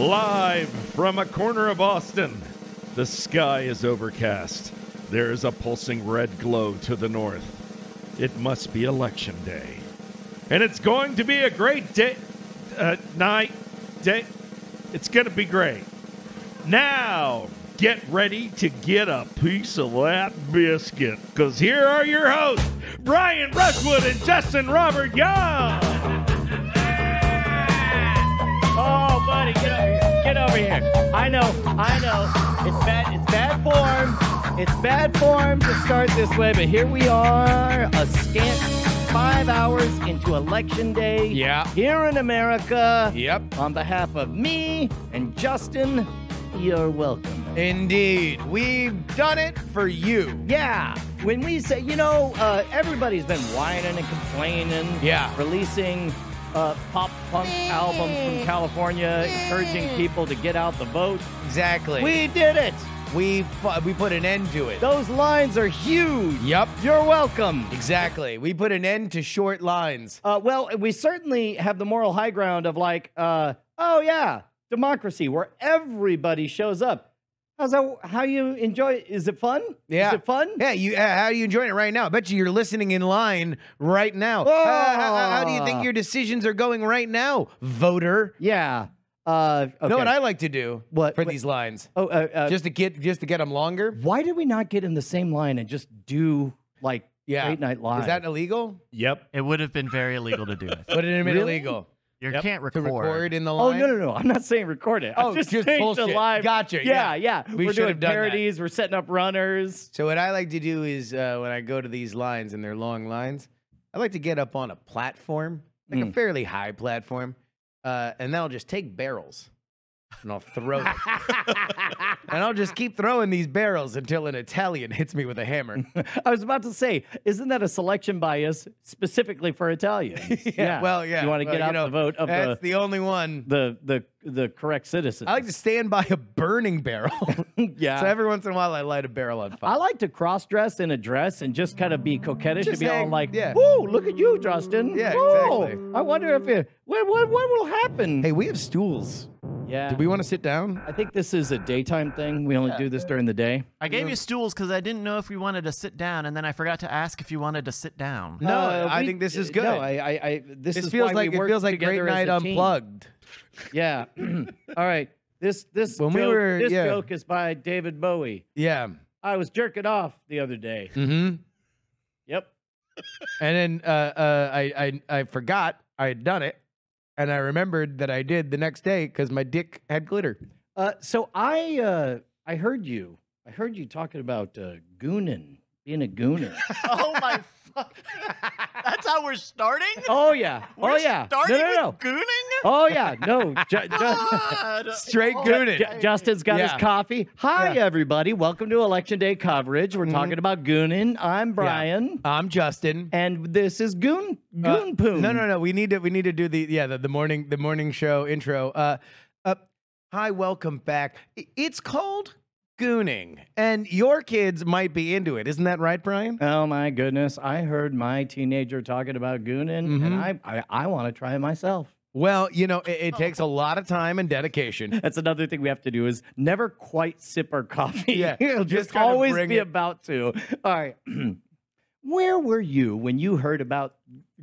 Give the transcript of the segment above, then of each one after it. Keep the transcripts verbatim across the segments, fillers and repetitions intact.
Live from a corner of Austin, the sky is overcast. There is a pulsing red glow to the north. It must be election day. And it's going to be a great day, uh, night, day. It's going to be great. Now, get ready to get a piece of that biscuit, because here are your hosts, Brian Brushwood and Justin Robert Young. Oh, buddy, get over here. Get over here. I know, I know. It's bad, it's bad form. It's bad form to start this way, but here we are, a scant five hours into election day. Yeah. Here in America. Yep. On behalf of me and Justin, you're welcome. Indeed. We've done it for you. Yeah. When we say, you know, uh, everybody's been whining and complaining. Yeah. Releasing uh, pop punk albums from California, encouraging people to get out the vote. Exactly. We did it. We fu- we put an end to it. Those lines are huge. Yep. You're welcome. Exactly. We put an end to short lines. Uh, well, we certainly have the moral high ground of like, uh, oh, yeah, democracy, where everybody shows up. How's that? How you enjoy it? Is it fun? Yeah. Is it fun? Yeah. You, uh, how are you enjoying it right now? I bet you you're listening in line right now. Oh. Uh, how, how do you think your decisions are going right now, voter? Yeah. Uh, okay. Know what I like to do what, for what? these lines? Oh, uh, uh, just to get just to get them longer. Why did we not get in the same line and just do like yeah. late night live? Is that illegal? Yep, it would have been very illegal to do it. Would it have been really? illegal? You yep. can't record. To record in the line. Oh no no no! I'm not saying record it. Oh, I'm just, just bullshit. The live. Gotcha. Yeah yeah. yeah. We We're should doing have done parodies. That. We're setting up runners. So what I like to do is uh, when I go to these lines and they're long lines, I like to get up on a platform, like mm. a fairly high platform. Uh, and then I'll just take barrels and I'll throw them. And I'll just keep throwing these barrels until an Italian hits me with a hammer. I was about to say, isn't that a selection bias specifically for Italians? yeah. yeah. Well, yeah. You want to well, get out know, the vote of that's the, the only one. The, the, the correct citizen. I like to stand by a burning barrel. yeah. So every once in a while I light a barrel on fire. I like to cross-dress in a dress and just kind of be coquettish just and be hang, all like, yeah. whoa, look at you, Justin. Yeah, whoa, exactly. I wonder if it... What, what, what will happen? Hey, we have stools. Yeah. Do we want to sit down? I think this is a daytime thing. We only yeah. do this during the day. I gave you stools because I didn't know if we wanted to sit down, and then I forgot to ask if you wanted to sit down. No, uh, I we, think this is good. No, I, I, I this, this is feels why like we it feels like Great Night Unplugged. Yeah. All right. This this when joke, we were, this yeah. joke is by David Bowie. Yeah. I was jerking off the other day. Mm-hmm. Yep. And then uh, uh, I, I I forgot I had done it. And I remembered that I did the next day because my dick had glitter. Uh, so I, uh, I heard you. I heard you talking about uh, goonin, being a gooner. Oh my fuck! That's how we're starting. Oh yeah. We're oh yeah. Starting no, no, with no. gooning. Oh yeah. No. Ju- ju- Straight gooning. Ju- Justin's got yeah. his coffee. Hi yeah. everybody. Welcome to Election Day coverage. We're mm-hmm. talking about gooning. I'm Brian. Yeah. I'm Justin. And this is goon. Goon uh, poon. No, no, no. We need to. We need to do the yeah the, the morning the morning show intro. Uh, uh, hi, welcome back. It's called gooning, and your kids might be into it. Isn't that right, Brian? Oh my goodness! I heard my teenager talking about gooning, mm-hmm. and I I, I want to try it myself. Well, you know, it, it takes a lot of time and dedication. That's another thing we have to do is never quite sip our coffee. Yeah, It'll just, just always be it. about to. All right. Where were you when you heard about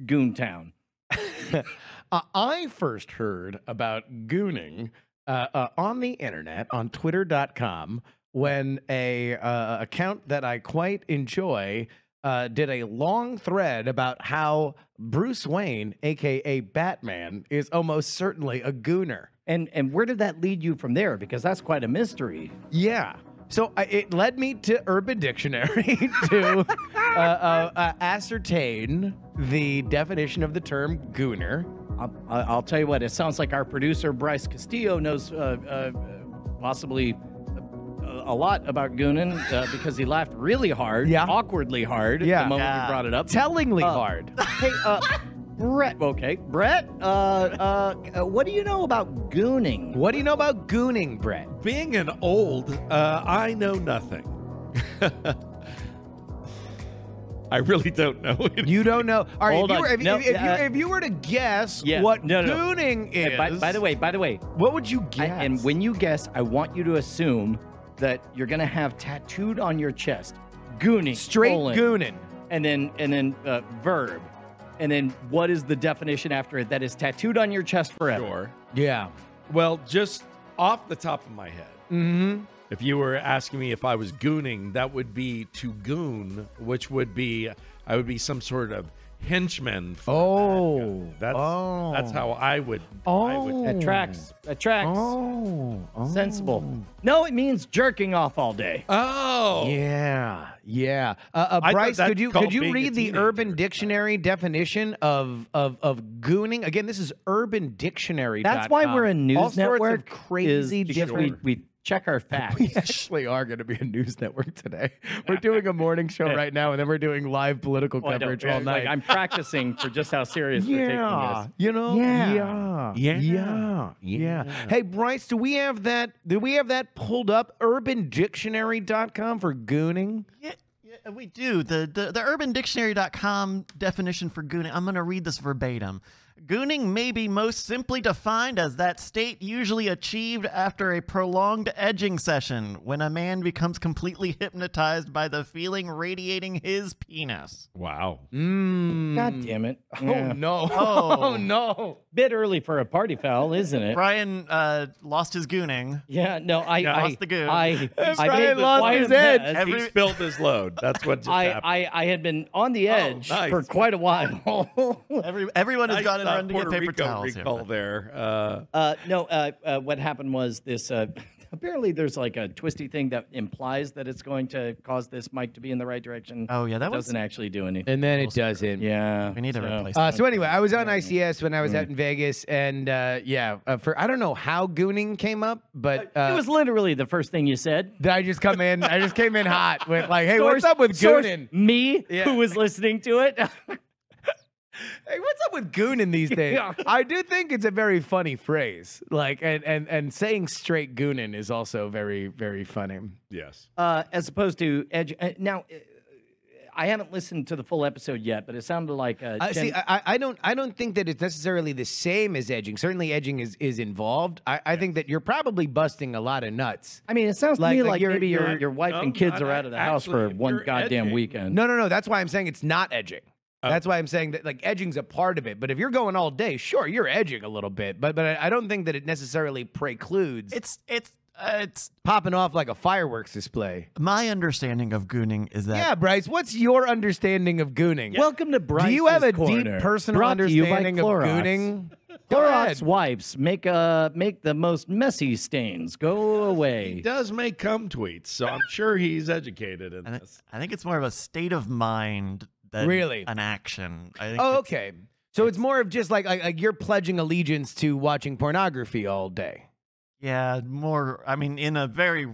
Goontown? uh, I first heard about gooning uh, uh, on the internet, on Twitter dot com, when a uh, account that I quite enjoy uh, did a long thread about how Bruce Wayne, a k a. Batman, is almost certainly a gooner. And, and where did that lead you from there? Because that's quite a mystery. Yeah. So uh, it led me to Urban Dictionary to uh, uh, uh, ascertain the definition of the term gooner. I'll, I'll tell you what, it sounds like our producer, Bryce Castillo, knows uh, uh, possibly a lot about gooning uh, because he laughed really hard, yeah. awkwardly hard yeah. the moment yeah. we brought it up. Tellingly uh, hard. Hey, uh, Brett, okay. Brett, uh, uh, what do you know about gooning? What do you know about gooning, Brett? Being an old, uh, I know nothing. I really don't know. You don't know. All right, if you, were, if, no, if, if, uh, you, if you were to guess yeah, what no, no, gooning no. is, by, by the way, by the way, what would you guess? I, and when you guess, I want you to assume that you're gonna have tattooed on your chest, gooning, straight colon, gooning, and then and then uh, verb, and then what is the definition after it that is tattooed on your chest forever? Sure. Yeah. Well, just off the top of my head. Mm-hmm. If you were asking me if I was gooning, that would be to goon, which would be, I would be some sort of henchman. For oh. That that's, oh. That's how I would. Oh. I would. That tracks. That tracks. Oh. Oh. Sensible. No, it means jerking off all day. Oh. Yeah. Yeah. Uh, uh, Bryce, could you could you read the Urban Dictionary definition of, of, of gooning? Again, this is Urban Dictionary. That's why we're a news all network. All sorts of crazy different. We, we, Check our facts. We actually are going to be a news network today. We're doing a morning show right now, and then we're doing live political oh, coverage all night. Like, I'm practicing for just how serious yeah, we're taking this. You know? Yeah. Yeah. Yeah. Yeah. Yeah. Yeah. Hey, Bryce, do we have that? Do we have that pulled up? urban dictionary dot com for gooning? Yeah. Yeah, we do. The, the, the urban dictionary dot com definition for gooning, I'm going to read this verbatim. Gooning may be most simply defined as that state usually achieved after a prolonged edging session when a man becomes completely hypnotized by the feeling radiating his penis. Wow. Mm. God damn it. Yeah. Oh, no. Oh. Oh, no. Bit early for a party foul, isn't it? Brian uh, lost his gooning. Yeah, no, I... Yeah, I lost the goon. I, I, I Brian lost his edge. Every... He spilled his load. That's what just I, happened. I, I had been on the edge oh, nice. for quite a while. Every, everyone has nice. Got it. Run to Puerto get paper Rico towels recall here, there. Uh, uh, no, uh, uh, what happened was this. Uh, apparently, there's like a twisty thing that implies that it's going to cause this mic to be in the right direction. Oh yeah, that doesn't was... actually do anything. And then it doesn't. Yeah, we need to so, replace. Uh, so anyway, I was on I C S when I was mm. out in Vegas, and uh, yeah, uh, for I don't know how gooning came up, but uh, it was literally the first thing you said. I just come in. I just came in hot with like, hey, source, what's up with gooning? Me, yeah. Who was listening to it. Hey, what's up with gooning these days? Yeah. I do think it's a very funny phrase. Like, and and and saying straight gooning is also very very funny. Yes. Uh, as opposed to edge. Uh, now, uh, I haven't listened to the full episode yet, but it sounded like. Uh, uh, see, I, I don't I don't think that it's necessarily the same as edging. Certainly, edging is is involved. I, I yeah. think that you're probably busting a lot of nuts. I mean, it sounds like, to me like, like you're, maybe your your wife no, and kids are out of the actually, house for one goddamn edging. weekend. No, no, no. That's why I'm saying it's not edging. Oh. That's why I'm saying that like edging's a part of it. But if you're going all day, sure, you're edging a little bit. But but I, I don't think that it necessarily precludes. It's it's uh, it's popping off like a fireworks display. My understanding of gooning is that. Yeah, Bryce, what's your understanding of gooning? Yeah. Welcome to Bryce's. Do you have a corner. deep personal Brought understanding of gooning? Clorox wipes make uh make the most messy stains go away. He does make cum tweets, so I'm sure he's educated in I this. I think it's more of a state of mind. Really, an action. I think oh, okay. So it's, it's more of just like, like like you're pledging allegiance to watching pornography all day. Yeah, more. I mean, in a very,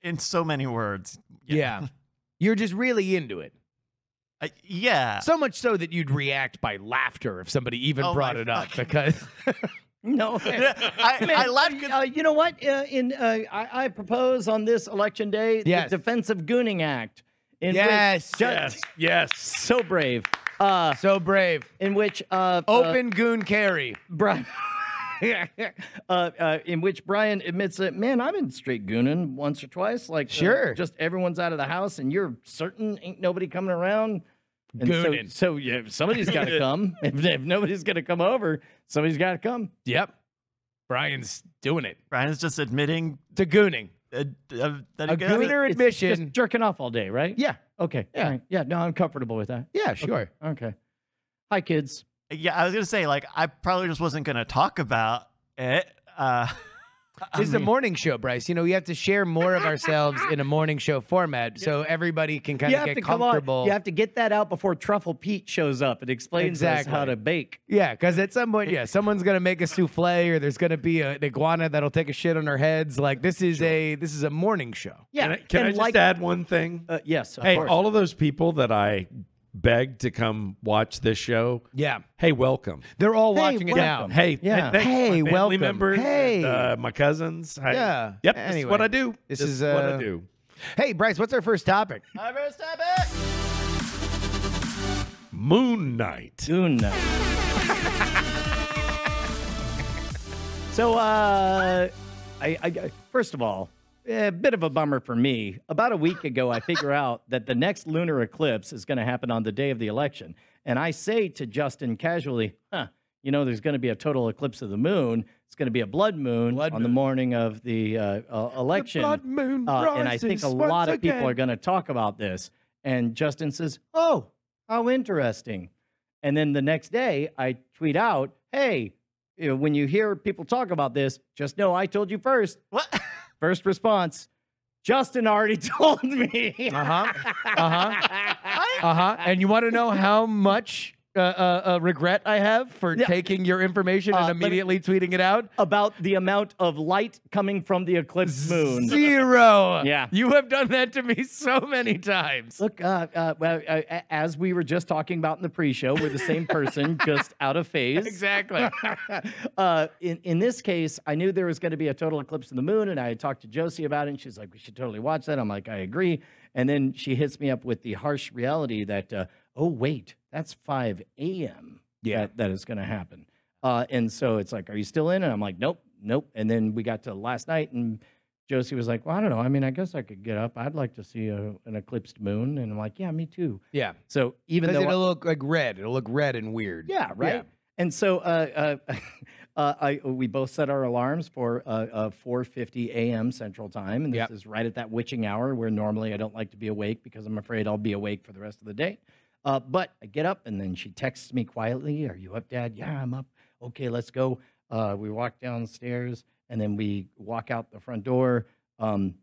in so many words. Yeah, yeah. You're just really into it. Uh, yeah, so much so that you'd react by laughter if somebody even oh brought it up fucking. because. No, I, I, mean, I laughed. Uh, you know what? Uh, in uh, I, I propose on this election day yes. the Defense of Gooning Act. In yes, yes, yes. So brave. Uh, so brave. In which... Uh, Open uh, goon carry. Brian, uh, uh, in which Brian admits that, man, I've been straight gooning once or twice. Like, sure. Uh, just everyone's out of the house and you're certain ain't nobody coming around. And gooning. So, so yeah, somebody's got to come. If, if nobody's going to come over, somebody's got to come. Yep. Brian's doing it. Brian's just admitting... To gooning. Uh, uh, that a gooner admission, it's just jerking off all day, right? Yeah. Okay. Yeah. Right. Yeah. No, I'm comfortable with that. Yeah. Sure. Okay. Okay. Hi, kids. Yeah, I was gonna say, like, I probably just wasn't gonna talk about it. Uh, this is a morning show, Bryce. You know, we have to share more of ourselves in a morning show format, yeah. so everybody can kind of get comfortable. Come you have to get that out before Truffle Pete shows up and explains exactly. to us how to bake. Yeah, because at some point, yeah, someone's gonna make a souffle, or there's gonna be a, an iguana that'll take a shit on our heads. Like this is sure. a this is a morning show. Yeah. Can I, can I just like, add one thing? Uh, yes. Of hey, course. all of those people that I begged to come watch this show. Yeah. Hey, welcome. They're all hey, watching welcome. it now. Hey, yeah. Hey, hey welcome. Members hey, and, uh, my cousins. Hey. Yeah. Yep. Anyway, this is what I do. This, this is uh... what I do. Hey, Bryce, what's our first topic? Our first topic. Moon Knight. Moon Knight. So, uh, I, I first of all, a bit of a bummer for me. About a week ago, I figure out that the next lunar eclipse is going to happen on the day of the election. And I say to Justin casually, huh, you know, there's going to be a total eclipse of the moon. It's going to be a blood moon blood on moon. the morning of the uh, uh, election. The blood moon uh, and I think a lot of again. people are going to talk about this. And Justin says, oh, how interesting. And then the next day I tweet out, hey, when you hear people talk about this, just know I told you first. What? First response, Justin already told me. Uh-huh. Uh-huh. Uh-huh. And you want to know how much uh, uh, uh, regret I have for yeah. taking your information and uh, immediately tweeting it out? About the amount of light coming from the eclipse moon. Zero. Yeah. You have done that to me so many times. Look, uh, uh, well, uh, as we were just talking about in the pre-show, we're the same person, just out of phase. Exactly. uh, in, in this case, I knew there was going to be a total eclipse of the moon, and I had talked to Josie about it, and she's like, we should totally watch that. I'm like, I agree. And then she hits me up with the harsh reality that, uh, oh, wait, that's five A M Yeah. that, that is going to happen. Uh, and so it's like, are you still in? And I'm like, nope, nope. And then we got to last night, and Josie was like, well, I don't know. I mean, I guess I could get up. I'd like to see a, an eclipsed moon. And I'm like, yeah, me too. Yeah. So even though it'll I, look like red, it'll look red and weird. Yeah, right. Yeah. And so uh, uh, uh, I, we both set our alarms for uh, uh, four fifty A M Central Time, and this yep. is right at that witching hour where normally I don't like to be awake because I'm afraid I'll be awake for the rest of the day. Uh, but I get up, and then she texts me quietly, are you up, Dad? Yeah, I'm up. Okay, let's go. Uh, we walk downstairs, and then we walk out the front door. Um,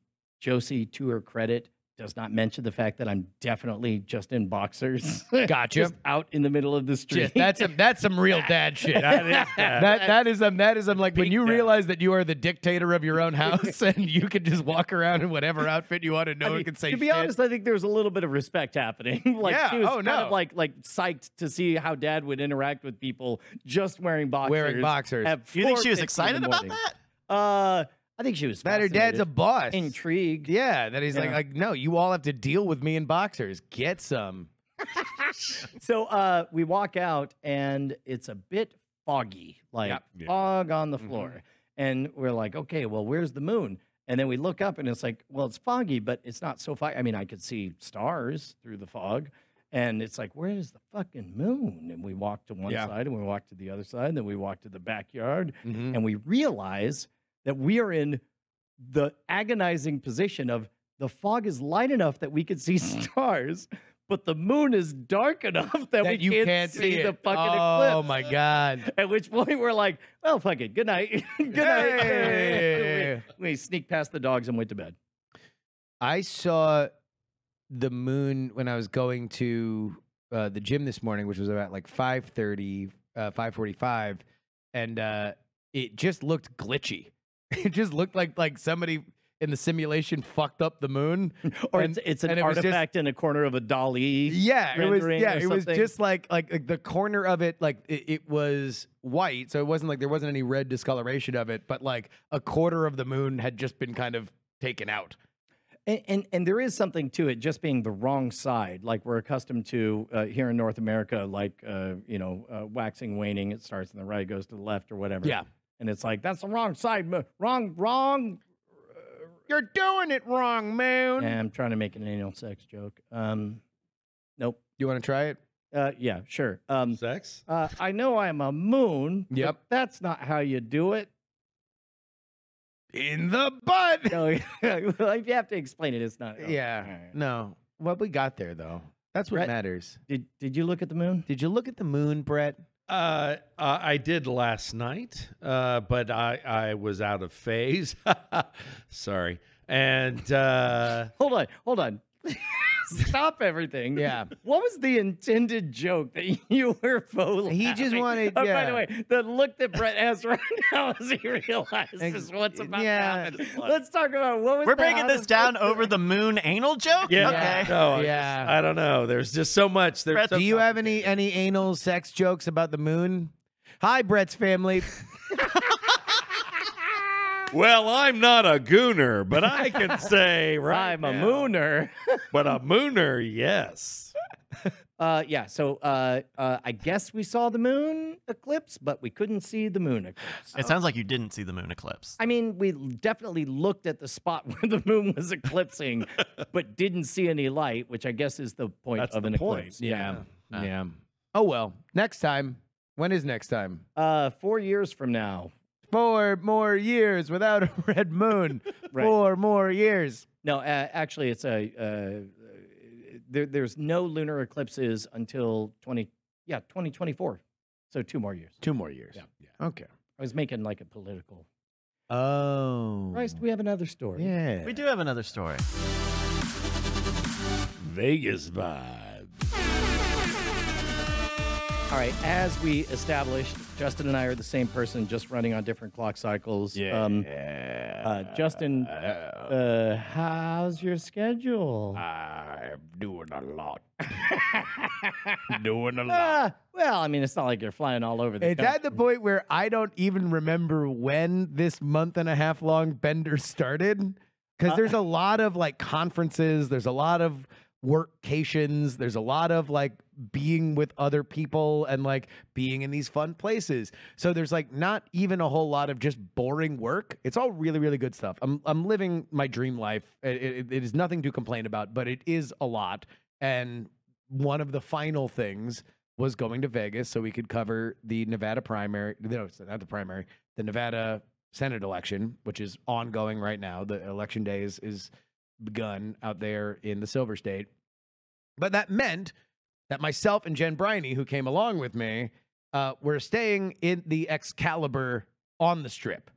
Josie, to her credit, does not mention the fact that I'm definitely just in boxers. Gotcha. Just out in the middle of the street. Just, that's, a, that's some real dad shit. That is, that, that, that is, um, that is um, like when you down. realize that you are the dictator of your own house and you can just walk around in whatever outfit you want and no I mean, one can say shit. To be shit. honest, I think there was a little bit of respect happening. Like yeah, she was oh, kind no. of like, like psyched to see how Dad would interact with people just wearing boxers. Wearing boxers. You think she was excited about that? Uh... I think she was that her dad's a boss. Intrigued. Yeah, that he's yeah. like, like, no, you all have to deal with me in boxers. Get some. So uh, we walk out, and it's a bit foggy, like yep. yeah. fog on the floor. Mm-hmm. And we're like, okay, well, where's the moon? And then we look up, and it's like, well, it's foggy, but it's not so foggy. I mean, I could see stars through the fog. And it's like, where is the fucking moon? And we walk to one yeah. side, and we walk to the other side, and then we walk to the backyard, mm-hmm. and we realize that we are in the agonizing position of the fog is light enough that we can see stars, but the moon is dark enough that, that we you can't, can't see it. the fucking oh, eclipse. Oh, my God. At which point we're like, well, fuck it. Good night. Good night. Hey. we, we sneaked past the dogs and went to bed. I saw the moon when I was going to uh, the gym this morning, which was about like five thirty, uh, five forty-five, and uh, it just looked glitchy. It just looked like like somebody in the simulation fucked up the moon, or and, it's, it's an it artifact just, in a corner of a Dali. Yeah, it was. Yeah, it was just like, like like the corner of it, like it, it was white, so it wasn't like there wasn't any red discoloration of it, but like a quarter of the moon had just been kind of taken out. And, and, and there is something to it just being the wrong side. Like we're accustomed to uh, here in North America, like, uh, you know, uh, waxing, waning, it starts on the right, goes to the left or whatever. Yeah. And it's like, that's the wrong side, wrong, wrong. You're doing it wrong, moon. Yeah, I'm trying to make an anal sex joke. Um, nope. You want to try it? Uh, yeah, sure. Um, sex? Uh, I know I'm a moon. Yep. But that's not how you do it. In the butt. No, well, if you have to explain it, it's not. Oh, yeah. Right. No. Well, we got there though. That's what Brett, matters. Did Did you look at the moon? Did you look at the moon, Brett? Uh, uh, I did last night, uh, but I, I was out of phase. Sorry. And, uh, hold on, hold on. Stop everything. Yeah. What was the intended joke that you were faux He laughing? Just wanted, oh, yeah. By the way, the look that Brett has right now as he realizes what's about yeah. to happen. Let's talk about what was We're breaking this down thing? over the moon anal joke? Yeah. Okay. Yeah. No, yeah. I, just, I don't know. There's just so much. There's Brett, so do you have any, any anal sex jokes about the moon? Hi, Brett's family. Well, I'm not a gooner, but I can say right I'm now, a mooner. But a mooner, yes. Uh, yeah, so uh, uh, I guess we saw the moon eclipse, but we couldn't see the moon eclipse. It sounds like you didn't see the moon eclipse. I mean, we definitely looked at the spot where the moon was eclipsing, but didn't see any light, which I guess is the point That's of the an point. eclipse. Yeah. Yeah. yeah. Oh, well, next time. When is next time? Uh, four years from now. Four more years without a red moon. Right. Four more years. No, uh, actually, it's a... Uh, There, there's no lunar eclipses until twenty, yeah, twenty twenty-four. So two more years. Two more years. Yeah. yeah. Okay. I was making like a political. Oh. Christ, we have another story. Yeah. We do have another story. Vegas vibe. All right. As we established, Justin and I are the same person, just running on different clock cycles. Yeah. Um, uh, Justin, uh, how's your schedule? I'm doing a lot. doing a lot. Uh, well, I mean, it's not like you're flying all over the country. It's at the point where I don't even remember when this month and a half long bender started, because uh, there's a lot of like conferences. There's a lot of workcations. There's a lot of like being with other people and like being in these fun places. So there's like not even a whole lot of just boring work. It's all really, really good stuff. I'm, I'm living my dream life. It, it, it is nothing to complain about, but it is a lot. And one of the final things was going to Vegas so we could cover the Nevada primary. No, not the primary, the Nevada Senate election, which is ongoing right now. The election day is, is begun out there in the Silver State. But that meant that myself and Jen Briney, who came along with me, uh, were staying in the Excalibur on the Strip.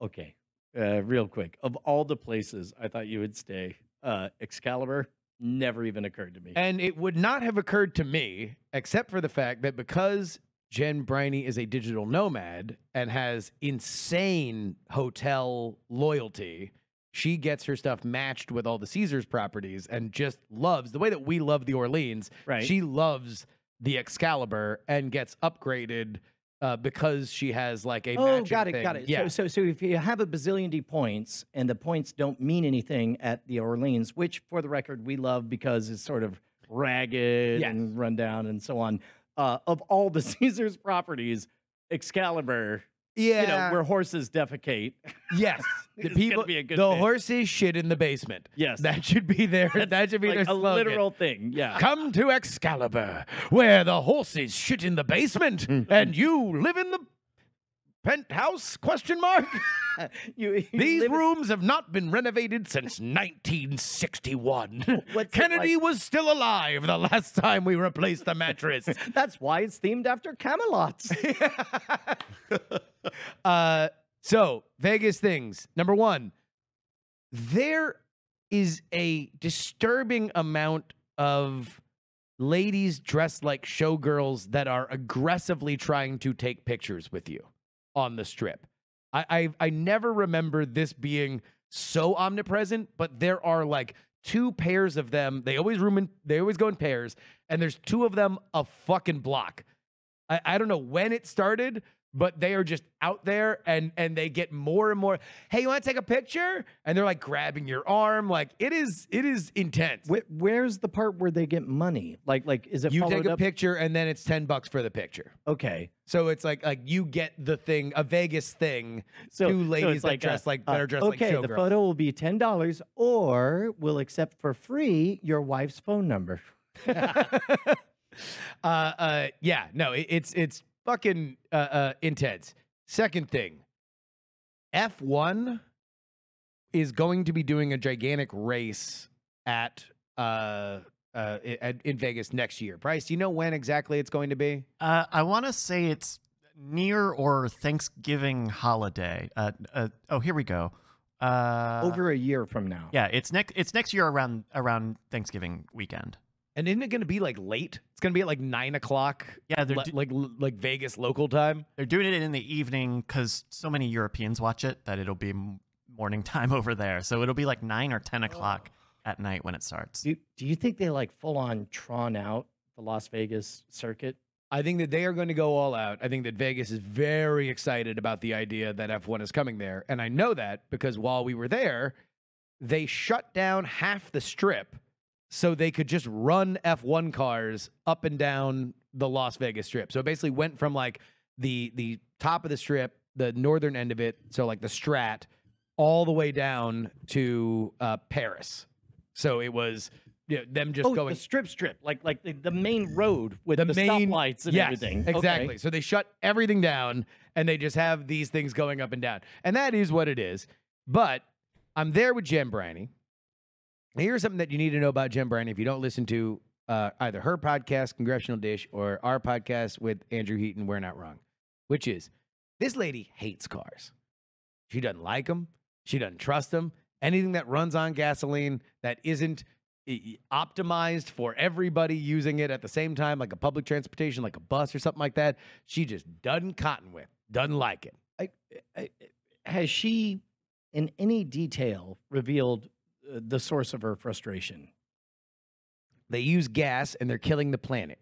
Okay, uh, real quick. Of all the places I thought you would stay, uh, Excalibur never even occurred to me. And it would not have occurred to me, except for the fact that because Jen Briney is a digital nomad and has insane hotel loyalty, she gets her stuff matched with all the Caesar's properties and just loves the way that we love the Orleans. Right. She loves the Excalibur and gets upgraded uh, because she has like a. Oh, got it, thing. got it. Yeah. So, so, so if you have a bazillion D points and the points don't mean anything at the Orleans, which for the record we love because it's sort of ragged yes. and run down and so on. Uh, of all the Caesar's properties, Excalibur. Yeah, you know, where horses defecate. Yes, the people, be a good the thing. horses shit in the basement. Yes, that should be their. That's that should be like their a slogan. literal thing. Yeah, come to Excalibur, where the horses shit in the basement, and you live in the penthouse? Question mark. you, you These rooms have not been renovated since nineteen sixty-one. What's Kennedy like? was still alive the last time we replaced the mattress. That's why it's themed after Camelots. uh, so, Vegas things. Number one, there is a disturbing amount of ladies dressed like showgirls that are aggressively trying to take pictures with you on the Strip. I, I I never remember this being so omnipresent, but there are like two pairs of them. They always room in, they always go in pairs, and there's two of them a fucking block. I, I don't know when it started, but they are just out there, and and they get more and more. Hey, you want to take a picture? And they're like grabbing your arm. Like it is it is intense. Where, where's the part where they get money? Like like is it you take a up? picture and then it's ten bucks for the picture? Okay. So it's like like you get the thing, a Vegas thing, so, two ladies so that like dress a, like that uh, are dressed okay, like showgirls. Okay, the photo will be ten dollars, or we'll accept for free your wife's phone number. uh, uh, yeah, no, it, it's it's fucking uh, uh, intense. Second thing, F one is going to be doing a gigantic race at uh. Uh, in Vegas next year. Bryce, do you know when exactly it's going to be? Uh, I want to say it's near or Thanksgiving holiday. Uh, uh, oh, here we go. Uh, Over a year from now. Yeah, it's next. It's next year around around Thanksgiving weekend. And isn't it going to be like late? It's going to be at like nine o'clock. Yeah, they're like like Vegas local time. They're doing it in the evening because so many Europeans watch it that it'll be morning time over there. So it'll be like nine or ten o'clock. Oh. At night when it starts. Do, do you think they like full on Tron out the Las Vegas circuit? I think that they are going to go all out. I think that Vegas is very excited about the idea that F one is coming there. And I know that because while we were there, they shut down half the Strip so they could just run F one cars up and down the Las Vegas Strip. So it basically went from like the the top of the Strip, the northern end of it, so like the Strat, all the way down to uh, Paris. So it was you know, them just oh, going the strip, strip, like like the, the main road with the, the main stoplights and yes, everything. Exactly. Okay. So they shut everything down and they just have these things going up and down, and that is what it is. But I'm there with Jen Briney. Here's something that you need to know about Jen Briney if you don't listen to uh, either her podcast, Congressional Dish, or our podcast with Andrew Heaton, We're Not Wrong, which is this lady hates cars. She doesn't like them. She doesn't trust them. Anything that runs on gasoline that isn't optimized for everybody using it at the same time, like a public transportation, like a bus or something like that, she just doesn't cotton with, doesn't like it. I, I, has she, in any detail, revealed uh, the source of her frustration? They use gas and they're killing the planet.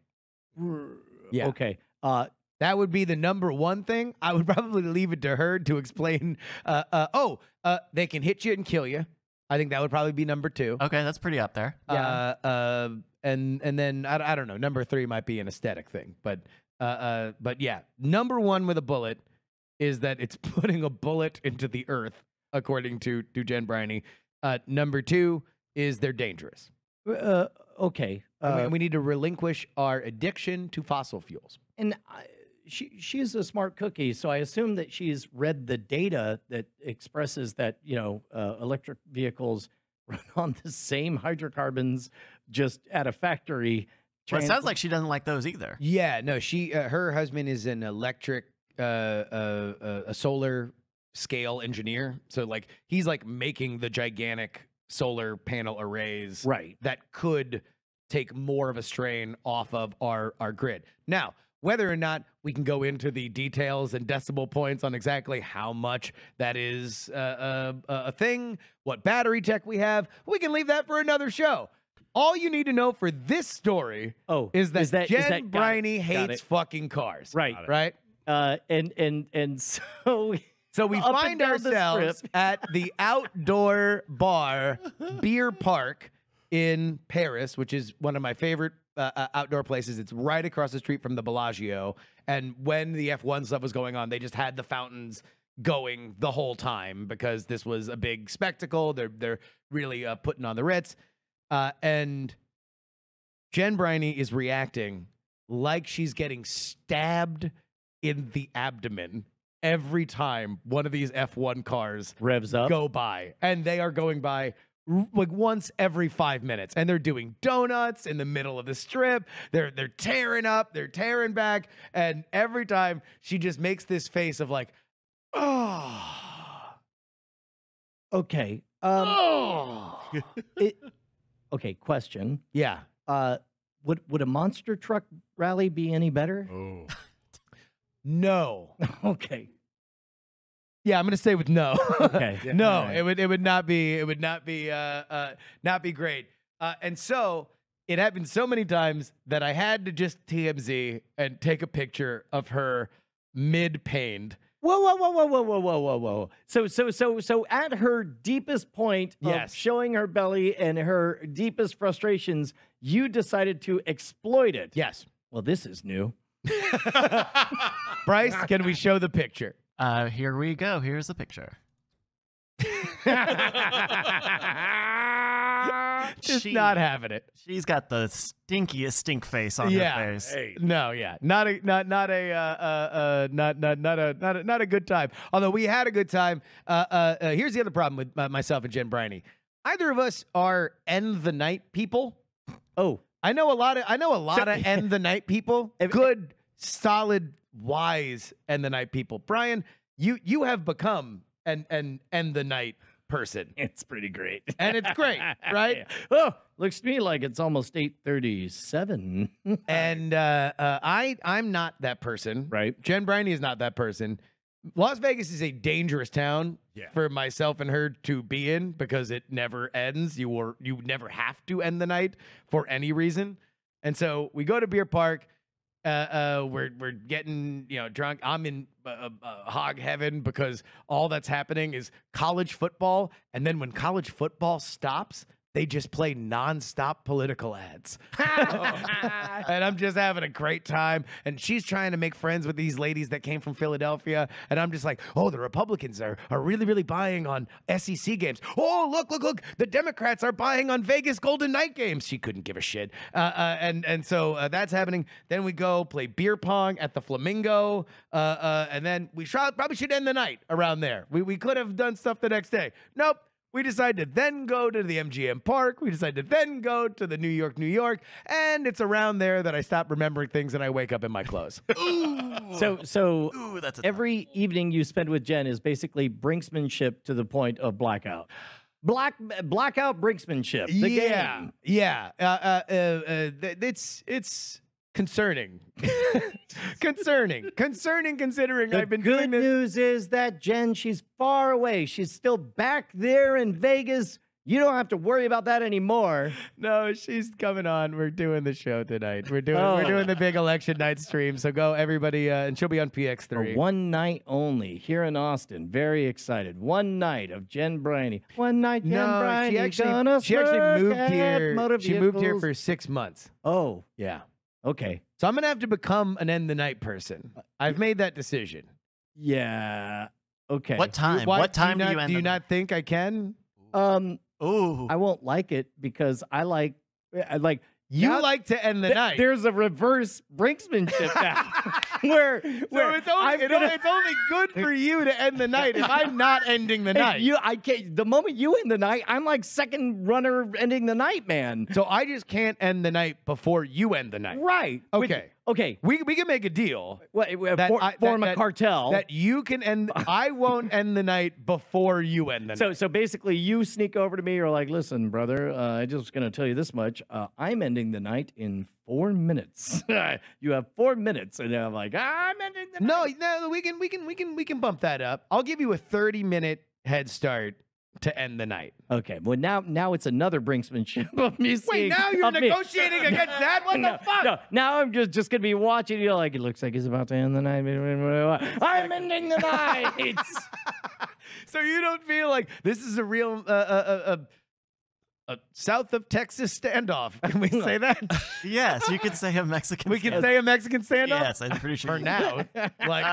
Yeah. Okay. Uh, That would be the number one thing. I would probably leave it to her to explain. Uh, uh, oh, uh, they can hit you and kill you. I think that would probably be number two. Okay, that's pretty up there. Yeah. Uh, uh, and and then I, I don't know. Number three might be an aesthetic thing, but uh, uh, but yeah, number one with a bullet is that it's putting a bullet into the earth, according to to Jen Briney. Uh, number two is they're dangerous. Uh, okay, uh, and we need to relinquish our addiction to fossil fuels. And I, She she's a smart cookie, so I assume that she's read the data that expresses that you know uh, electric vehicles run on the same hydrocarbons, just at a factory. Well, it sounds like she doesn't like those either. Yeah, no, she uh, her husband is an electric, uh, uh, uh, a solar scale engineer, so like he's like making the gigantic solar panel arrays, right? That could take more of a strain off of our our grid now. Whether or not we can go into the details and decimal points on exactly how much that is uh, a, a thing, what battery tech we have, we can leave that for another show. All you need to know for this story oh, is that, is that Jen is that, Briney hates fucking cars. Right. Right? Uh, and, and, and so... So we find ourselves at the outdoor bar, Beer Park, in Paris, which is one of my favorite Uh, outdoor places. It's right across the street from the Bellagio, and when the F one stuff was going on, they just had the fountains going the whole time because this was a big spectacle. They're they're really uh, putting on the Ritz, uh, and Jen Briney is reacting like she's getting stabbed in the abdomen every time one of these F one cars revs up, go by, and they are going by like once every five minutes, and they're doing donuts in the middle of the strip. They're they're tearing up, they're tearing back, and every time she just makes this face of like, oh, okay, um, oh. It, okay. Question, yeah. Uh, would would a monster truck rally be any better? Oh. No. Okay. Yeah, I'm gonna stay with no. Okay. Yeah. No, right. it would it would not be it would not be uh, uh, not be great. Uh, and so it happened so many times that I had to just T M Z and take a picture of her mid pained. Whoa, whoa, whoa, whoa, whoa, whoa, whoa, whoa, So so so so at her deepest point of yes. showing her belly and her deepest frustrations, you decided to exploit it. Yes. Well, this is new. Bryce, can we show the picture? Uh, here we go. Here's the picture. Just she, not having it. She's got the stinkiest stink face on yeah. her face. Hey. No, yeah, not a, not not a, uh, uh, not not not a, not a, not a good time. Although we had a good time. Uh, uh, uh, here's the other problem with uh, myself and Jen Briney. Either of us are end the night people. Oh, I know a lot of I know a lot so, of end the night people. If, good, if, solid. Wise and the night people. Brian, you you have become an an end the night person. It's pretty great, and it's great, right? Yeah. Oh, looks to me like it's almost eight thirty-seven. And uh, uh, I I'm not that person, right? Jen Briney is not that person. Las Vegas is a dangerous town yeah. for myself and her to be in because it never ends. You were you never have to end the night for any reason, and so we go to Beer Park. Uh, uh, we're we're getting you know drunk. I'm in uh, uh, hog heaven because all that's happening is college football. And then when college football stops, they just play nonstop political ads. And I'm just having a great time. And she's trying to make friends with these ladies that came from Philadelphia. And I'm just like, oh, the Republicans are, are really, really buying on S E C games. Oh, look, look, look. The Democrats are buying on Vegas Golden Knight games. She couldn't give a shit. Uh, uh, and, and so uh, that's happening. Then we go play beer pong at the Flamingo. Uh, uh, and then we shot, probably should end the night around there. We, we could have done stuff the next day. Nope. We decided to then go to the M G M Park. We decided to then go to the New York, New York. And it's around there that I stop remembering things and I wake up in my clothes. Ooh. So so Ooh, that's every tough. evening you spend with Jen is basically brinksmanship to the point of blackout. Black Blackout brinksmanship. The yeah. Game. Yeah. Uh, uh, uh, uh, it's... it's Concerning, concerning, concerning, considering I've been doing this. The good news is that Jen, she's far away. She's still back there in Vegas. You don't have to worry about that anymore. No, she's coming on. We're doing the show tonight. We're doing, oh. we're doing the big election night stream. So go everybody. Uh, and she'll be on P X three. One night only here in Austin. Very excited. One night of Jen Briney. One night. Jen no, Briney she actually, she actually moved here. She moved here for six months. Oh yeah. Okay. So I'm going to have to become an end the night person. I've made that decision. Yeah. Okay. What time? Why, what time do you, not, do you end Do you not night? think I can? Um, Ooh. I won't like it because I like, I like, you now, like to end the th night. There's a reverse brinksmanship now. where where so it's, only, it gonna... it's only good for you to end the night if I'm not ending the night. You, I can't, the moment you end the night, I'm like second runner ending the night, man. So I just can't end the night before you end the night. Right. Okay. Which, okay. We, we can make a deal. Well, that for, I, form that, a that, cartel. That you can end, I won't end the night before you end the so, night. So basically you sneak over to me, you're like, listen, brother, uh, I'm just going to tell you this much. Uh, I'm ending the night in four minutes. You have four minutes, and I'm like, I'm ending the night. No, no, we can, we can, we can, we can bump that up. I'll give you a thirty minute head start to end the night. Okay. Well, now, now it's another brinksmanship of me. Wait, seeing, now you're negotiating me. against that? What no, the fuck? No, now I'm just just gonna be watching. You're like, it looks like he's about to end the night. I'm ending the night. So you don't feel like this is a real uh, uh, uh, a south of Texas standoff. Can we say that? Yes, you could say a Mexican standoff. We can say a Mexican standoff? Yes, I'm pretty sure. For now. Like,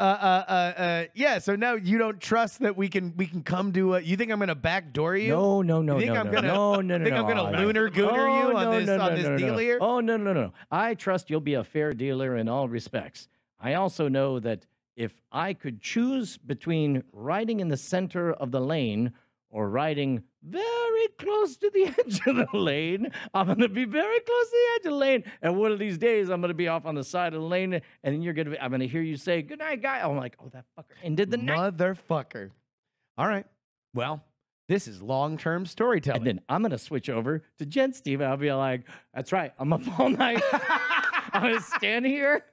uh, uh, uh, uh, yeah, so now you don't trust that we can we can come to a... You think I'm going to backdoor you? No, no, no, you think no, I'm no, gonna, no, no, no. think no, I'm going to lunar gooner oh, you on no, this, no, on no, this no, deal no. here? Oh, no, no, no. I trust you'll be a fair dealer in all respects. I also know that if I could choose between riding in the center of the lane or riding very close to the edge of the lane, I'm going to be very close to the edge of the lane, and one of these days I'm going to be off on the side of the lane, and you're going to I'm going to hear you say, good night, guy. I'm like, oh, that fucker ended the night. Motherfucker. All right. Well, this is long-term storytelling. And then I'm going to switch over to Jen Steve, and I'll be like, that's right, I'm up all night. I'm going to stand here.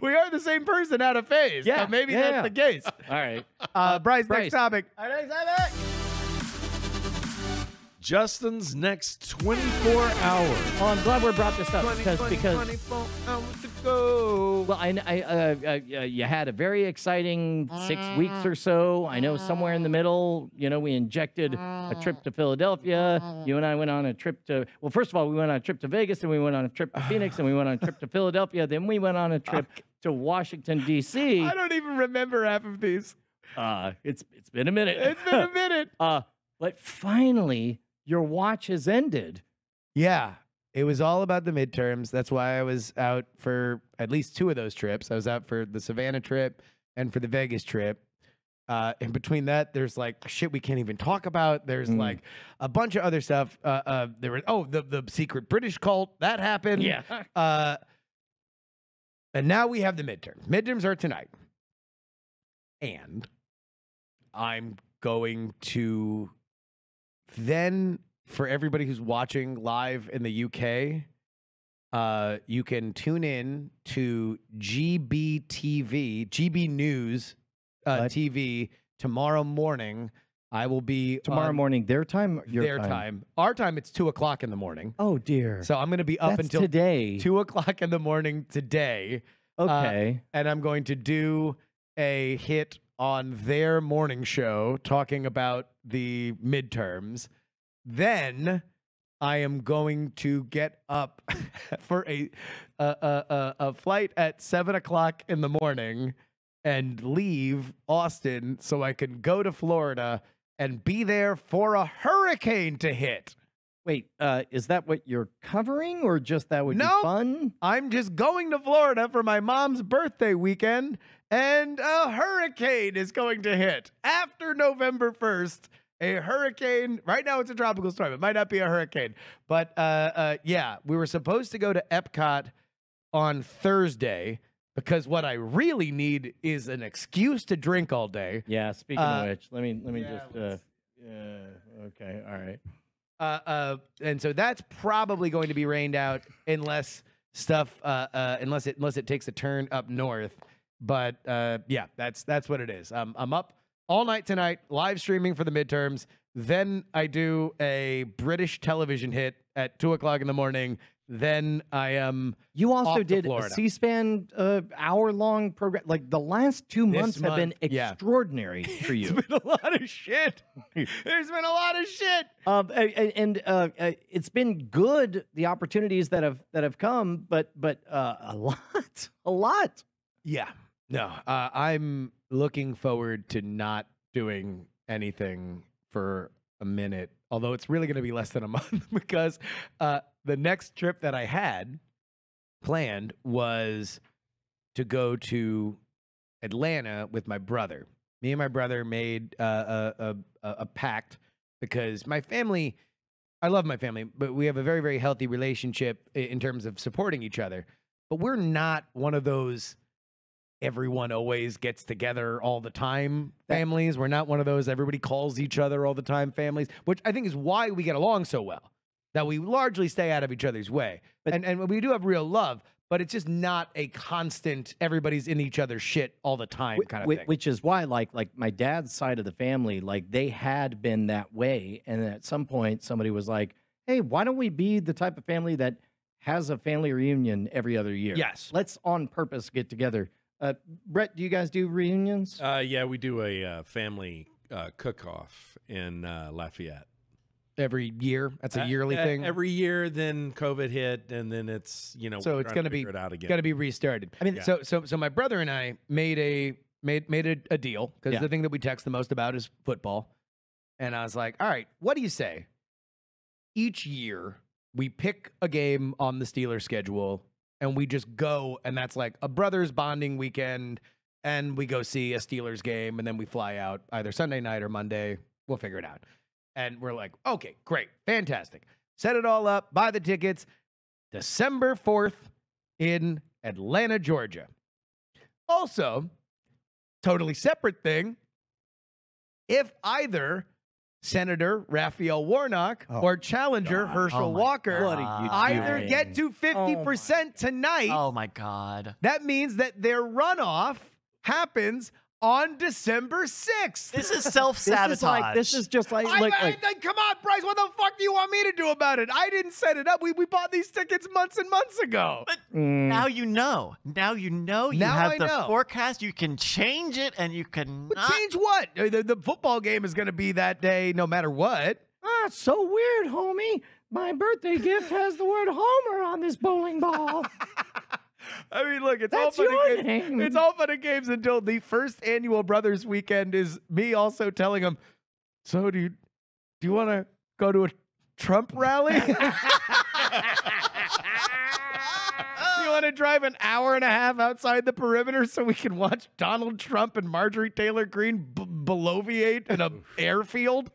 We are the same person out of phase. Yeah, so maybe yeah. that's the case. All right. Uh, Bryce, Bryce, next topic. All right, next topic. Justin's next twenty-four hours. Oh, I'm glad we brought this up twenty, because, twenty, because twenty-four hours to go. Well, I, I, uh, uh, you had a very exciting six weeks or so. I know somewhere in the middle, you know, we injected a trip to Philadelphia. You and I went on a trip to, well, first of all, we went on a trip to Vegas, and we went on a trip to Phoenix, and we went on a trip to Philadelphia. Then we went on a trip to Washington, D C I don't even remember half of these. Uh, it's It's been a minute. It's been a minute. uh, But finally... Your watch has ended. Yeah. It was all about the midterms. That's why I was out for at least two of those trips. I was out for the Savannah trip and for the Vegas trip. Uh, and between that, there's like shit we can't even talk about. There's mm. like a bunch of other stuff. Uh, uh, there were, oh, the, the secret British cult. That happened. Yeah. uh, and now we have the midterms. Midterms are tonight. And I'm going to... Then, for everybody who's watching live in the U K, uh, you can tune in to G B T V, G B News uh, T V, tomorrow morning. I will be... Tomorrow morning, their time? Your their time. time. Our time, it's two o'clock in the morning. Oh, dear. So I'm going to be up That's until... today. two o'clock in the morning today. Okay. Uh, and I'm going to do a hit... on their morning show talking about the midterms. Then I am going to get up for a, a, a, a flight at seven o'clock in the morning and leave Austin so I can go to Florida and be there for a hurricane to hit. Wait, uh, is that what you're covering, or just that would nope. be fun? I'm just going to Florida for my mom's birthday weekend, and a hurricane is going to hit after November first. A hurricane. Right now, it's a tropical storm. It might not be a hurricane, but uh, uh, yeah, we were supposed to go to Epcot on Thursday. Because what I really need is an excuse to drink all day. Yeah, speaking uh, of which, let me let me yeah, just. Uh, yeah, okay, all right. Uh, uh, and so that's probably going to be rained out unless stuff, uh, uh, unless it unless it takes a turn up north. But uh, yeah, that's that's what it is. Um, I'm up all night tonight, live streaming for the midterms. Then I do a British television hit at two o'clock in the morning. Then I am. Um, you also did a C-SPAN uh, hour-long program. Like the last two months month, have been extraordinary yeah. for you. It's been a lot of shit. There's been a lot of shit. Um, and and uh, it's been good. The opportunities that have that have come, but but uh, a lot, a lot. Yeah. No, uh, I'm looking forward to not doing anything for a minute. Although it's really going to be less than a month because uh, the next trip that I had planned was to go to Atlanta with my brother. Me and my brother made uh, a, a, a pact because my family, I love my family, but we have a very, very healthy relationship in terms of supporting each other. But we're not one of those everyone always gets together all the time families. We're not one of those everybody calls each other all the time families, which I think is why we get along so well, that we largely stay out of each other's way. But, and, and we do have real love, but it's just not a constant everybody's in each other's shit all the time kind of thing. Which is why, like, like my dad's side of the family, like they had been that way. And at some point somebody was like, hey, why don't we be the type of family that has a family reunion every other year? Yes. Let's on purpose get together. Uh, Brett, do you guys do reunions? Uh, yeah, we do a uh, family uh, cook-off in uh, Lafayette. Every year? That's a uh, yearly uh, thing? Every year, then COVID hit, and then it's, you know, so it's going to be going to be restarted. I mean, yeah. so so so my brother and I made a made made a, a deal because yeah. the thing that we text the most about is football. And I was like, all right, what do you say? Each year we pick a game on the Steelers schedule. And we just go, and that's like a brother's bonding weekend, and we go see a Steelers game, and then we fly out either Sunday night or Monday. We'll figure it out. And we're like, okay, great, fantastic. Set it all up, buy the tickets. December fourth in Atlanta, Georgia. Also, totally separate thing, if either Senator Raphael Warnock oh, or Challenger God. Herschel oh Walker either get to fifty percent oh tonight. Oh, my God. That means that their runoff happens on December sixth. This is self-sabotage. This is, like, this is just like... I, like, I, like I, come on, Bryce. What the fuck do you want me to do about it? I didn't set it up. We, we bought these tickets months and months ago. But mm. now you know. Now you know. You now have I the know. forecast. You can change it, and you can change what? The, the football game is going to be that day no matter what. Ah, it's so weird, homie. My birthday gift has the word Homer on this bowling ball. I mean, look, it's all, fun and games. it's all fun and games until the first annual Brothers Weekend is me also telling them, so do you, do you want to go to a Trump rally? Do you want to drive an hour and a half outside the perimeter so we can watch Donald Trump and Marjorie Taylor Greene b bloviate in an airfield?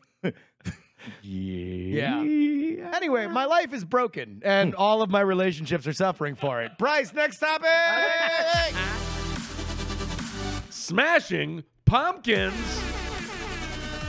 Yeah. yeah. Anyway, my life is broken, and all of my relationships are suffering for it. Bryce, next topic. Smashing pumpkins.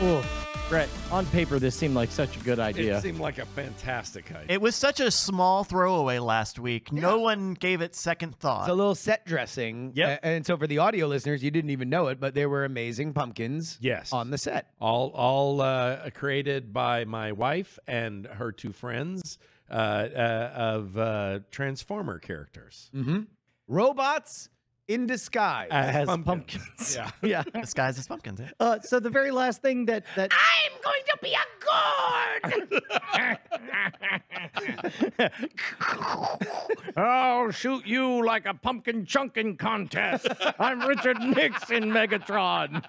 Oh, Brett, on paper, this seemed like such a good idea. It seemed like a fantastic idea. It was such a small throwaway last week. Yeah. No one gave it second thought. It's a little set dressing. Yep. And so for the audio listeners, you didn't even know it, but there were amazing pumpkins yes. on the set. All, all uh, created by my wife and her two friends uh, uh, of uh, Transformer characters. Mm-hmm. Robots in disguise as pumpkins. pumpkins. Yeah, yeah. Disguised as pumpkins. Yeah. Uh, so the very last thing that that I'm going to be a gourd. I'll shoot you like a pumpkin chunking contest. I'm Richard Nixon, Megatron.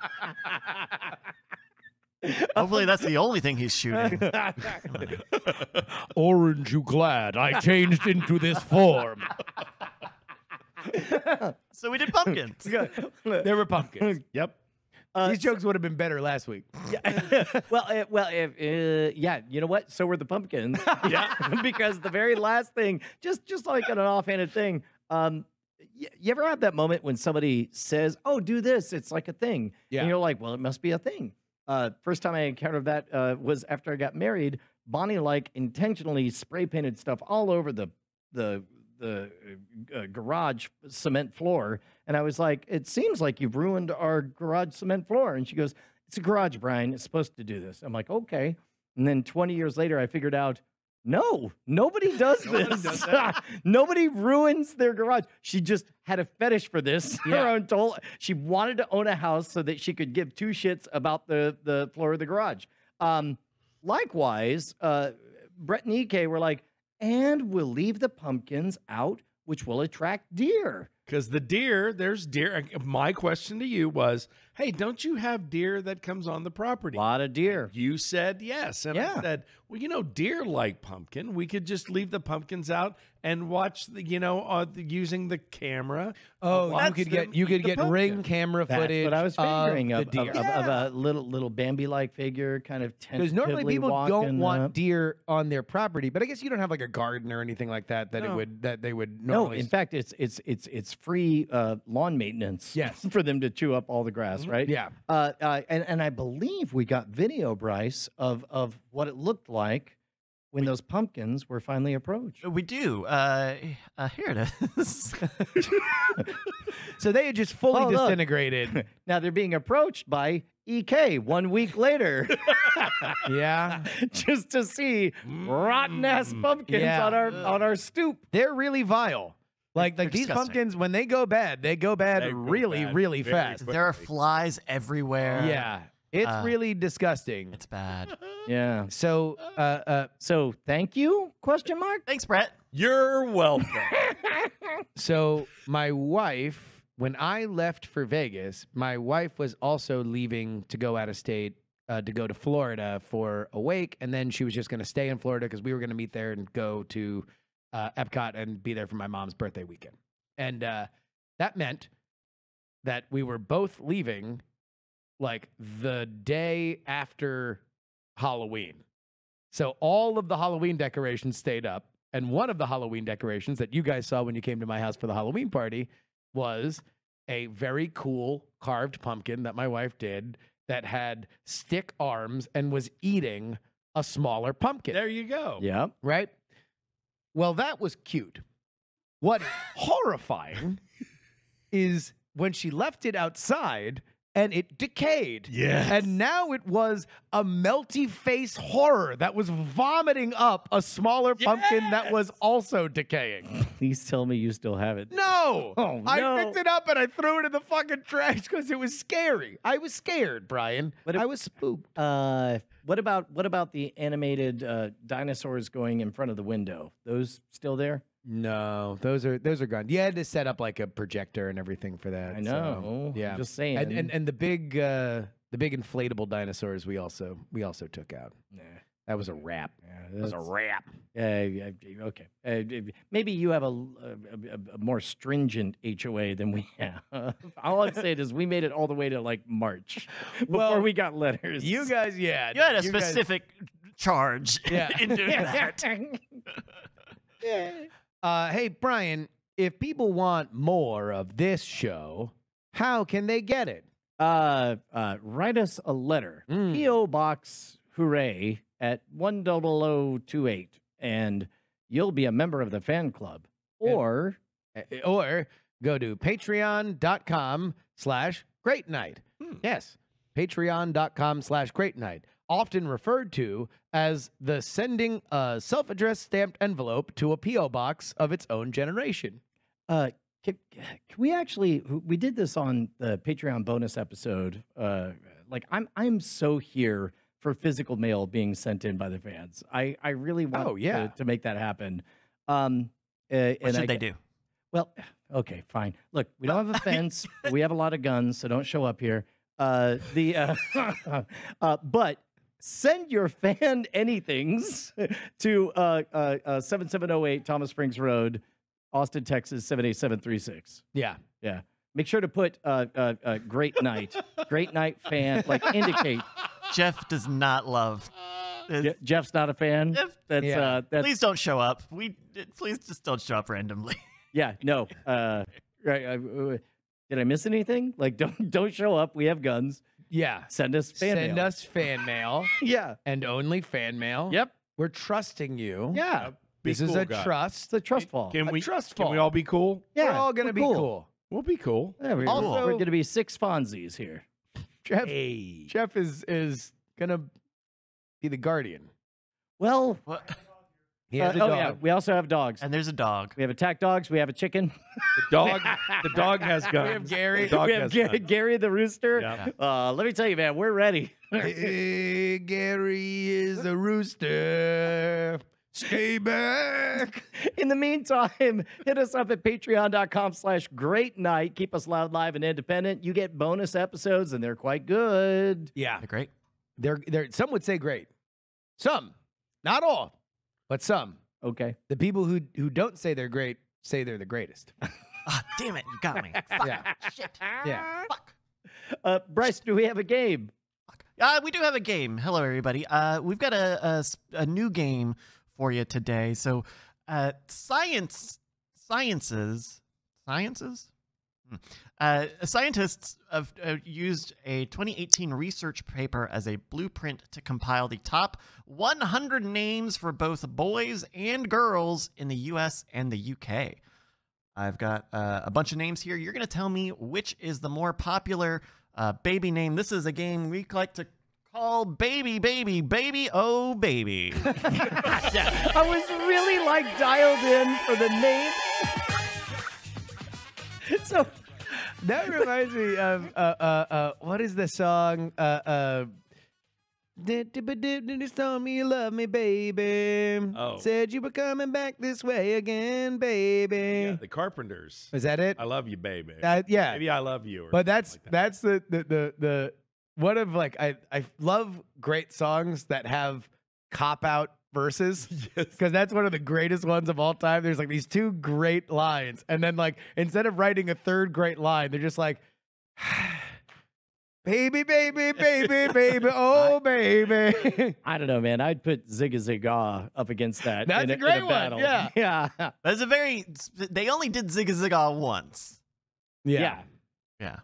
Hopefully that's the only thing he's shooting. Orange, you glad I changed into this form? So we did pumpkins. There were pumpkins. Yep. Uh, These jokes would have been better last week. Yeah. well, uh, well, if, uh, yeah. You know what? So were the pumpkins. Yeah. Because the very last thing, just just like an offhanded thing. Um, you ever have that moment when somebody says, "Oh, do this"? It's like a thing. Yeah. And you're like, "Well, it must be a thing." Uh, first time I encountered that uh, was after I got married. Bonnie like intentionally spray painted stuff all over the the the uh, garage cement floor, and I was like, "It seems like you've ruined our garage cement floor." And she goes, "It's a garage, Brian. It's supposed to do this." I'm like, "Okay." And then twenty years later, I figured out, no, nobody does this. Nobody does that. Nobody ruins their garage. She just had a fetish for this. Yeah. Her own toll. She wanted to own a house so that she could give two shits about the, the floor of the garage. Um, likewise, uh, Brett and E K were like, and we'll leave the pumpkins out, which will attract deer. Because the deer, there's deer. My question to you was, hey, don't you have deer that comes on the property? A lot of deer. You said yes. And yeah. I said, well, you know, deer like pumpkin. We could just leave the pumpkins out and watch, the, you know, uh, the, using the camera. Oh, you could the, get you could get pumpkin. Ring camera footage. That's what I was figuring of, of, the deer. Of, yeah. of, of a little little Bambi-like figure kind of tentatively. Because normally people don't want up. deer on their property, but I guess you don't have like a garden or anything like that that no. it would that they would normally. No, in fact, it's it's it's it's. free uh, lawn maintenance yes. for them to chew up all the grass, right? Yeah. Uh, uh, and, and I believe we got video, Bryce, of, of what it looked like when we, those pumpkins were finally approached. We do. Uh, uh, here it is. So they had just fully oh, disintegrated. Look. Now they're being approached by E K one week later. Yeah. Just to see rotten-ass pumpkins yeah. on, our, on our stoop. They're really vile. Like, like these disgusting. pumpkins, when they go bad, they go bad they really, bad, really fast. Quickly. There are flies everywhere. Yeah. It's uh, really disgusting. It's bad. Yeah. So, uh, uh, so thank you, question mark? Thanks, Brett. You're welcome. So my wife, when I left for Vegas, my wife was also leaving to go out of state. Uh, to go to Florida for a wake, and then she was just going to stay in Florida because we were going to meet there and go to... Uh, Epcot and be there for my mom's birthday weekend. And uh, that meant that we were both leaving like the day after Halloween. So all of the Halloween decorations stayed up. And one of the Halloween decorations that you guys saw when you came to my house for the Halloween party was a very cool carved pumpkin that my wife did that had stick arms and was eating a smaller pumpkin. There you go. Yeah. Right? Well, that was cute. What horrifying is when she left it outside and it decayed. Yes. And now it was a melty face horror that was vomiting up a smaller yes. pumpkin that was also decaying. Please tell me you still have it. No. Oh, I no. picked it up and I threw it in the fucking trash because it was scary. I was scared, Brian. But I was spooked. Uh, What about what about the animated uh, dinosaurs going in front of the window? Those still there? No, those are those are gone. You had to set up like a projector and everything for that. I know. So, yeah, I'm just saying. And and, and the big uh, the big inflatable dinosaurs we also we also took out. Nah, that was a wrap. Yeah, that was a wrap. Yeah. Uh, okay. Uh, maybe you have a, a, a more stringent H O A than we have. All I'm saying is we made it all the way to like March before well, we got letters. You guys, yeah, you had a you specific guys... charge. Yeah. Into that. Yeah. Uh, hey, Brian, if people want more of this show, how can they get it? Uh, uh, write us a letter. Mm. P O Box Hooray at one double oh two eight, and you'll be a member of the fan club. Or and, or go to patreon.com slash great night. Hmm. Yes, patreon.com slash great night. Often referred to as the sending a self-addressed stamped envelope to a P O box of its own generation. Uh, Can, can we actually, we did this on the Patreon bonus episode. Uh, like I'm, I'm so here for physical mail being sent in by the fans. I, I really want oh, yeah. to, to make that happen. Um, uh, what and should I, they do? Well, okay, fine. Look, we don't have a fence. We have a lot of guns, so don't show up here. Uh, the uh, uh, but send your fan anythings to uh, uh, uh, seven seven zero eight Thomas Springs Road, Austin, Texas seven eight seven three six. Yeah, yeah. Make sure to put uh, uh, uh, great night, great night fan. Like indicate. Jeff does not love. Je Jeff's not a fan. Jeff, that's, yeah. uh, that's please don't show up. We please just don't show up randomly. Yeah, no. Uh, right. I, uh, did I miss anything? Like, don't don't show up. We have guns. Yeah. Send us fan Send mail. Send us fan mail. Yeah. And only fan mail. Yep. We're trusting you. Yeah. Uh, this cool is a guy. trust. The trust fall. Can we? A trust fall. Can we all be cool? Yeah. We're all gonna we're be cool. cool. We'll be cool. Yeah, we're, also, we're gonna be six Fonzies here. Jeff. Hey. Jeff is is gonna be the guardian. Well. What? Uh, oh, yeah. We also have dogs. And there's a dog. We have attack dogs. We have a chicken. The dog The dog has guns. We have Gary. The dog we have Gary, Gary the rooster. Yeah. Uh, let me tell you, man, we're ready. Hey, Gary is a rooster. Stay back. In the meantime, hit us up at patreon.com slash great night. Keep us loud, live, and independent. You get bonus episodes, and they're quite good. Yeah. They're great. They're, they're, some would say great. Some. Not all. But some. Okay. The people who who don't say they're great say they're the greatest. Oh, damn it. You got me. Fuck. Yeah. Shit. Yeah. Fuck. Uh, Bryce, do we have a game? Fuck. Uh, we do have a game. Hello, everybody. Uh, we've got a, a, a new game for you today. So uh, science, sciences, sciences? Hmm. Uh, scientists have uh, used a twenty eighteen research paper as a blueprint to compile the top one hundred names for both boys and girls in the U S and the U K. I've got uh, a bunch of names here. You're going to tell me which is the more popular uh, baby name. This is a game we like to call Baby, Baby, Baby, Oh, Baby. Yeah. I was really, like, dialed in for the name. So that reminds me of uh, uh, uh, what is the song? Uh, uh, just told me you love me, baby. Oh. Said you were coming back this way again, baby. Yeah, the Carpenters. Is that it? I love you, baby. Uh, yeah. Maybe I love you. Or but that's like that. that's the, the the the one of like I I love great songs that have cop out verses, because yes. that's one of the greatest ones of all time. There's like these two great lines, and then like instead of writing a third great line, they're just like, "Baby, baby, baby, baby, oh baby." I don't know, man. I'd put "Zigga Zigga" up against that. That's in a, a great in a one. Yeah, yeah. That's a very. They only did "Zigga Zigga" once. Yeah, yeah. yeah.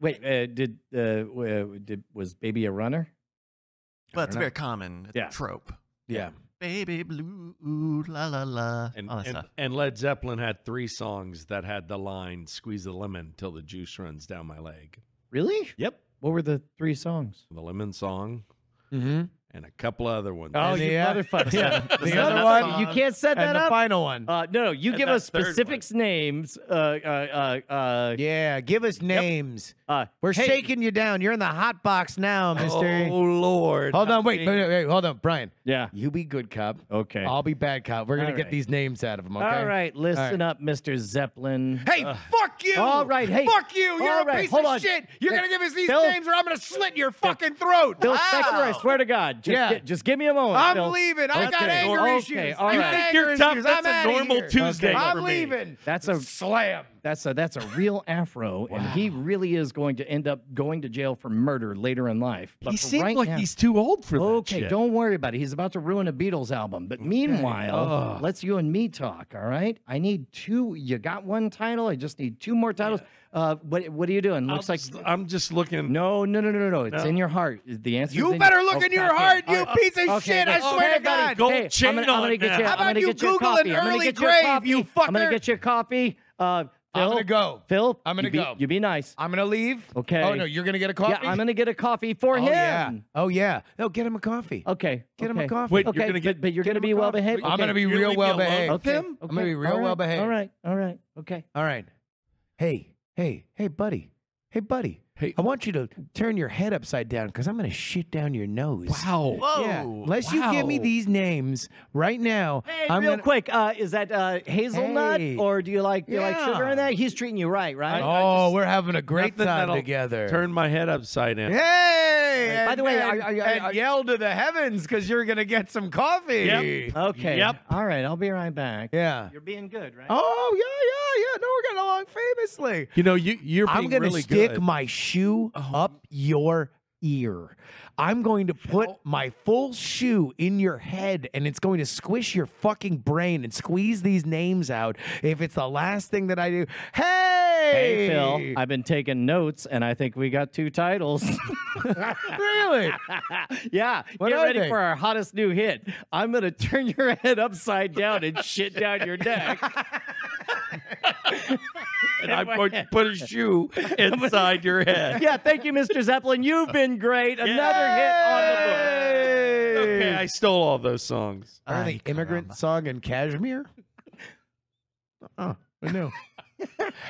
Wait, uh, did uh, did was "Baby" a runner? Well, it's a very common yeah. trope. Yeah. Baby blue, ooh, la la la, and, all that and, stuff. And Led Zeppelin had three songs that had the line "Squeeze the lemon till the juice runs down my leg." Really? Yep. What were the three songs? The lemon song, mm-hmm. and a couple other ones. Oh, and you motherfucker! Yeah. The, the other one, you can't set that and up. The final one. Uh, no, no, you and give us specifics, names. Uh, uh, uh, uh, yeah, give us names. Yep. Uh, We're hey. shaking you down. You're in the hot box now, Mister. Oh Lord! Hold on, wait, wait, wait, hold on, Brian. Yeah, you be good cop. Okay, I'll be bad cop. We're gonna all get right. these names out of them. Okay. All right, listen all right. up, Mister Zeppelin. Hey, uh, fuck you! All right, hey, fuck you! You're all a right. piece hold of on. shit. You're yeah. gonna give us these Bill, names, or I'm gonna slit your fucking throat. Bill wow. Spector, I swear to God. Just, yeah. get, just give me a moment. I'm Bill. leaving. I okay. got anger okay. issues. Okay. All right. You think you're tough? That's a normal Tuesday. I'm leaving. That's a slam. That's a that's a real afro, wow. and he really is going to end up going to jail for murder later in life. But he seems right like now, he's too old for that. Okay, shit. Don't worry about it. He's about to ruin a Beatles album. But meanwhile, okay. oh. let's you and me talk. All right, I need two. You got one title. I just need two more titles. Yeah. Uh, what what are you doing? Looks I'll like just, I'm just looking. No, no, no, no, no, no. It's no. in your heart. The answer. You better your, look oh, in your heart, you uh, piece of okay, shit. Okay, I swear okay, to God. Gold hey, chain I'm gonna, on I'm gonna get now. You. How about you Google an early grave, you fucker? I'm gonna get you a coffee. Uh. Phil, I'm gonna go, Phil. I'm gonna you be, go. You be nice. I'm gonna leave. Okay. Oh no, you're gonna get a coffee. Yeah, I'm gonna get a coffee for oh, him. Yeah. Oh yeah. No, get him a coffee. Okay. Get okay. him a coffee. Wait, okay. You're gonna get, but, but you're gonna be well behaved. Okay. I'm gonna be you're real well behaved. Okay. Okay. I'm gonna be real right. well behaved. All right. All right. Okay. All right. hey, hey, hey, buddy. Hey, buddy. Hey. I want you to turn your head upside down because I'm going to shit down your nose. Wow. Whoa. Yeah. Unless wow. you give me these names right now. Hey, I'm real gonna... quick. Uh, is that uh, hazelnut hey. or do you like do yeah. you like sugar in that? He's treating you right, right? I, oh, I just, we're having a great time together. Turn my head upside down. Hey. And, by the way, and, I, I, I, I, and yell to the heavens because you're going to get some coffee. Yep. Okay. Yep. All right. I'll be right back. Yeah. You're being good, right? Oh, yeah, yeah, yeah. No, we're getting along famously. You know, you, you're being I'm gonna really good. I'm going to stick my shit. Shoe oh. up your ear. I'm going to put oh. my full shoe in your head, and it's going to squish your fucking brain and squeeze these names out. If it's the last thing that I do, hey, hey Phil, I've been taking notes, and I think we got two titles. Really? Yeah. What Get ready they? for our hottest new hit. I'm going to turn your head upside down and shit down your neck. And I put, put a shoe inside your head. Yeah, thank you, Mister Zeppelin. You've been great. Another Yay! hit on the book. Okay, I stole all those songs. Are they Immigrant Song and Kashmir? Oh, I know.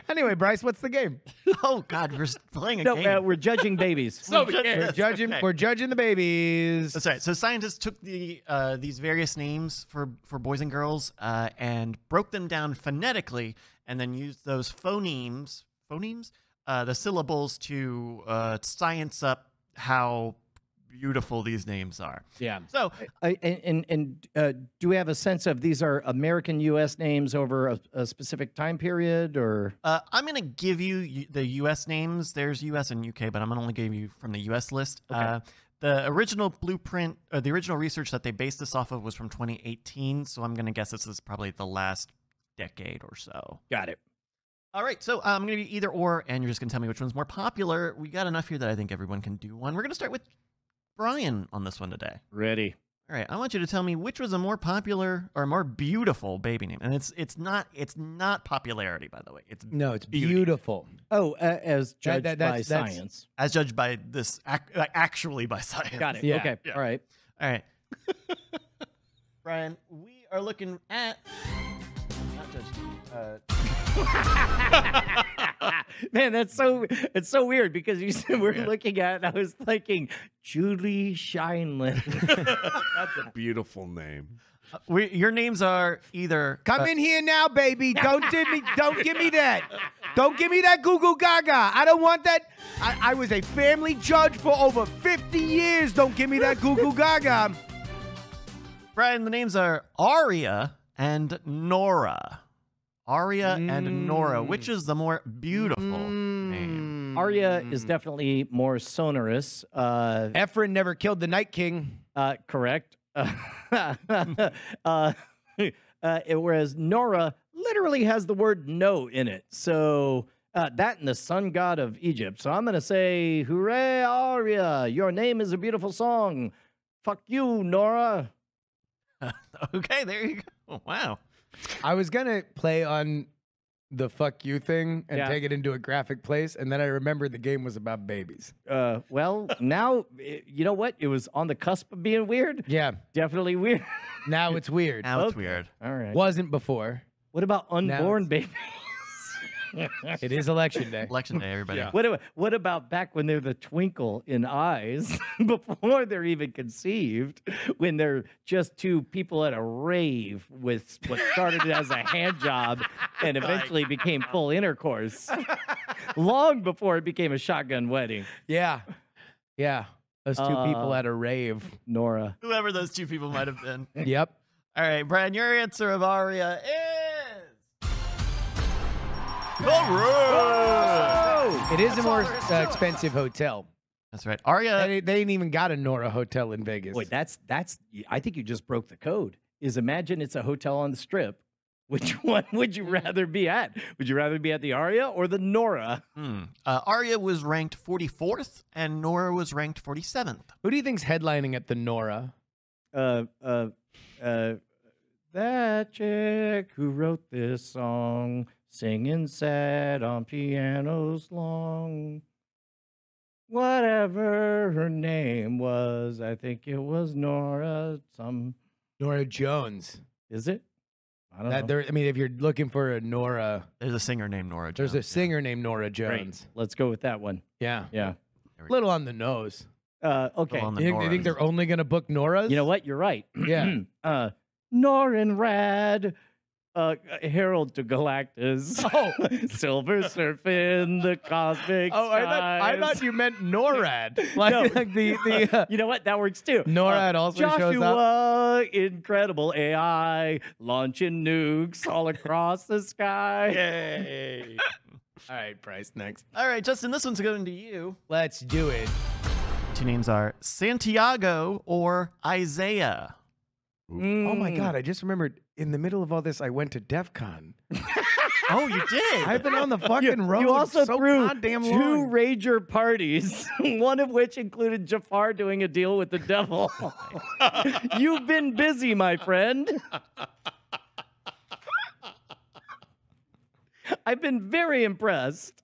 Anyway, Bryce, what's the game? Oh God, we're playing a no, game. Uh, we're judging babies. So we're, judging, we're judging. Okay. We're judging the babies. That's right. So scientists took the uh, these various names for for boys and girls uh, and broke them down phonetically, and then used those phonemes, phonemes, uh, the syllables to uh, science up how beautiful these names are. Yeah. So, I, and and uh, do we have a sense of these are American U S names over a, a specific time period, or? Uh, I'm going to give you the U S names. There's U S and U K, but I'm going to only give you from the U S list. Okay. Uh, the original blueprint, or the original research that they based this off of, was from twenty eighteen. So I'm going to guess this is probably the last decade or so. Got it. All right, so I'm um, going to be either or, and you're just going to tell me which one's more popular. We got enough here that I think everyone can do one. We're going to start with Brian on this one today. Ready. All right, I want you to tell me which was a more popular or more beautiful baby name. And it's it's not it's not popularity, by the way. It's No, it's beauty. beautiful. Oh, uh, as judged that, that, by science. As judged by this, ac actually by science. Got it. Yeah. Okay, yeah. All right. All right. Brian, we are looking at... Not judged. Uh... Man, that's so it's so weird because you said we're yeah. looking at, and I was thinking Julie Shineland. That's a beautiful name. Uh, we, your names are either come uh, in here now, baby. Don't give me, don't give me that. Don't give me that Goo Goo Gaga. I don't want that. I, I was a family judge for over fifty years. Don't give me that Goo Goo Gaga. Brian, the names are Aria and Nora. Aria mm. and Nora, which is the more beautiful mm. name? Aria mm. is definitely more sonorous. Uh, Efren never killed the Night King. Uh, correct. Uh, uh, uh, whereas Nora literally has the word no in it. So uh, that and the sun god of Egypt. So I'm going to say, hooray, Aria. Your name is a beautiful song. Fuck you, Nora. Uh, okay, there you go. Wow. I was going to play on the fuck you thing and yeah. take it into a graphic place, and then I remembered the game was about babies. Uh, well, now, it, you know what? It was on the cusp of being weird. Yeah. Definitely weird. Now it's weird. Now okay. it's weird. All right. Wasn't before. What about unborn babies? It is election day. Election day, everybody. Yeah. What, what about back when they're the twinkle in eyes before they're even conceived, when they're just two people at a rave with what started as a hand job and eventually became full intercourse long before it became a shotgun wedding? Yeah. Yeah. Those two uh, people at a rave. Nora. Whoever those two people might have been. Yep. All right, Brian, your answer of Aria is... Oh, it is That's a more uh, expensive hotel. That's right. Aria, they, they ain't even got a Nora hotel in Vegas. Wait, that's that's. I think you just broke the code. Is imagine it's a hotel on the Strip. Which one would you rather be at? Would you rather be at the Aria or the Nora? Hmm. Uh, Aria was ranked forty-fourth, and Nora was ranked forty-seventh. Who do you think's headlining at the Nora? Uh, uh, uh, that chick who wrote this song. Singing sad on pianos long. Whatever her name was, I think it was Nora some. Nora Jones. Is it? I don't that know. There, I mean, if you're looking for a Nora, there's a singer named Nora Jones. There's a singer yeah. named Nora Jones. Right. Let's go with that one. Yeah, yeah. A little on the nose. Uh, okay. On the you, think, you think they're only going to book Noras? You know what? You're right. Yeah. uh, Norinrad. Uh, Herald to Galactus. Oh, Silver Surfing the cosmic. Oh, I thought, I thought you meant NORAD. Like, no. like the the. Uh, you know what? That works too. NORAD uh, also Joshua, shows up. Incredible A I launching nukes all across the sky. Yay! All right, Bryce. Next. All right, Justin. This one's going to you. Let's do it. Two names are Santiago or Isaiah. Mm. Oh my God! I just remembered. In the middle of all this, I went to DEF CON. Oh, you did! I've been on the fucking road. You also so threw goddamn two long. Rager parties, one of which included Jafar doing a deal with the devil. You've been busy, my friend. I've been very impressed.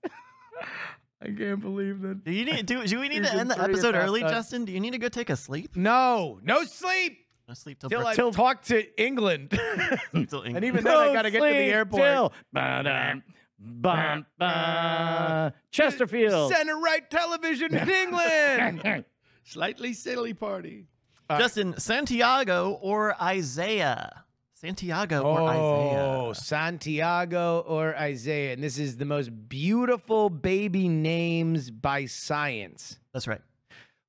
I can't believe that. Do you need? Do, do we need to end the episode early, time. Justin? Do you need to go take a sleep? No, no sleep. No sleep till, till I till talk to England. till England. And even then, no I got to get to the airport. Ba -ba -ba. Chesterfield. Center right television in England. Slightly silly party. Right. Justin, Santiago or Isaiah? Santiago oh, or Isaiah? Oh, Santiago or Isaiah. And this is the most beautiful baby names by science. That's right.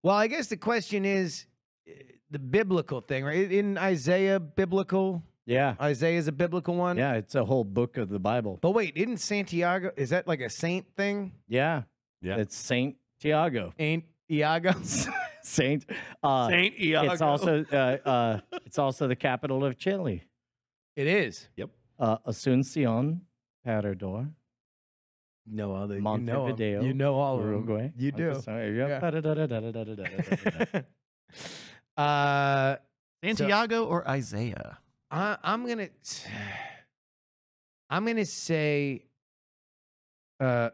Well, I guess the question is, the biblical thing, right? Isn't Isaiah biblical? Yeah. Isaiah is a biblical one? Yeah, it's a whole book of the Bible. But wait, isn't Santiago, is that like a saint thing? Yeah. Yeah. It's Saint Tiago. Saint Iago. Saint. Uh, Saint Iago. It's also, uh, uh, it's also the capital of Chile. It is. Yep. Uh, Asuncion, Parador. No other. Montevideo. You know all of them. Uruguay. You do. Sorry. Yeah. Uh, Santiago so, or Isaiah? I, I'm gonna, I'm gonna say, uh,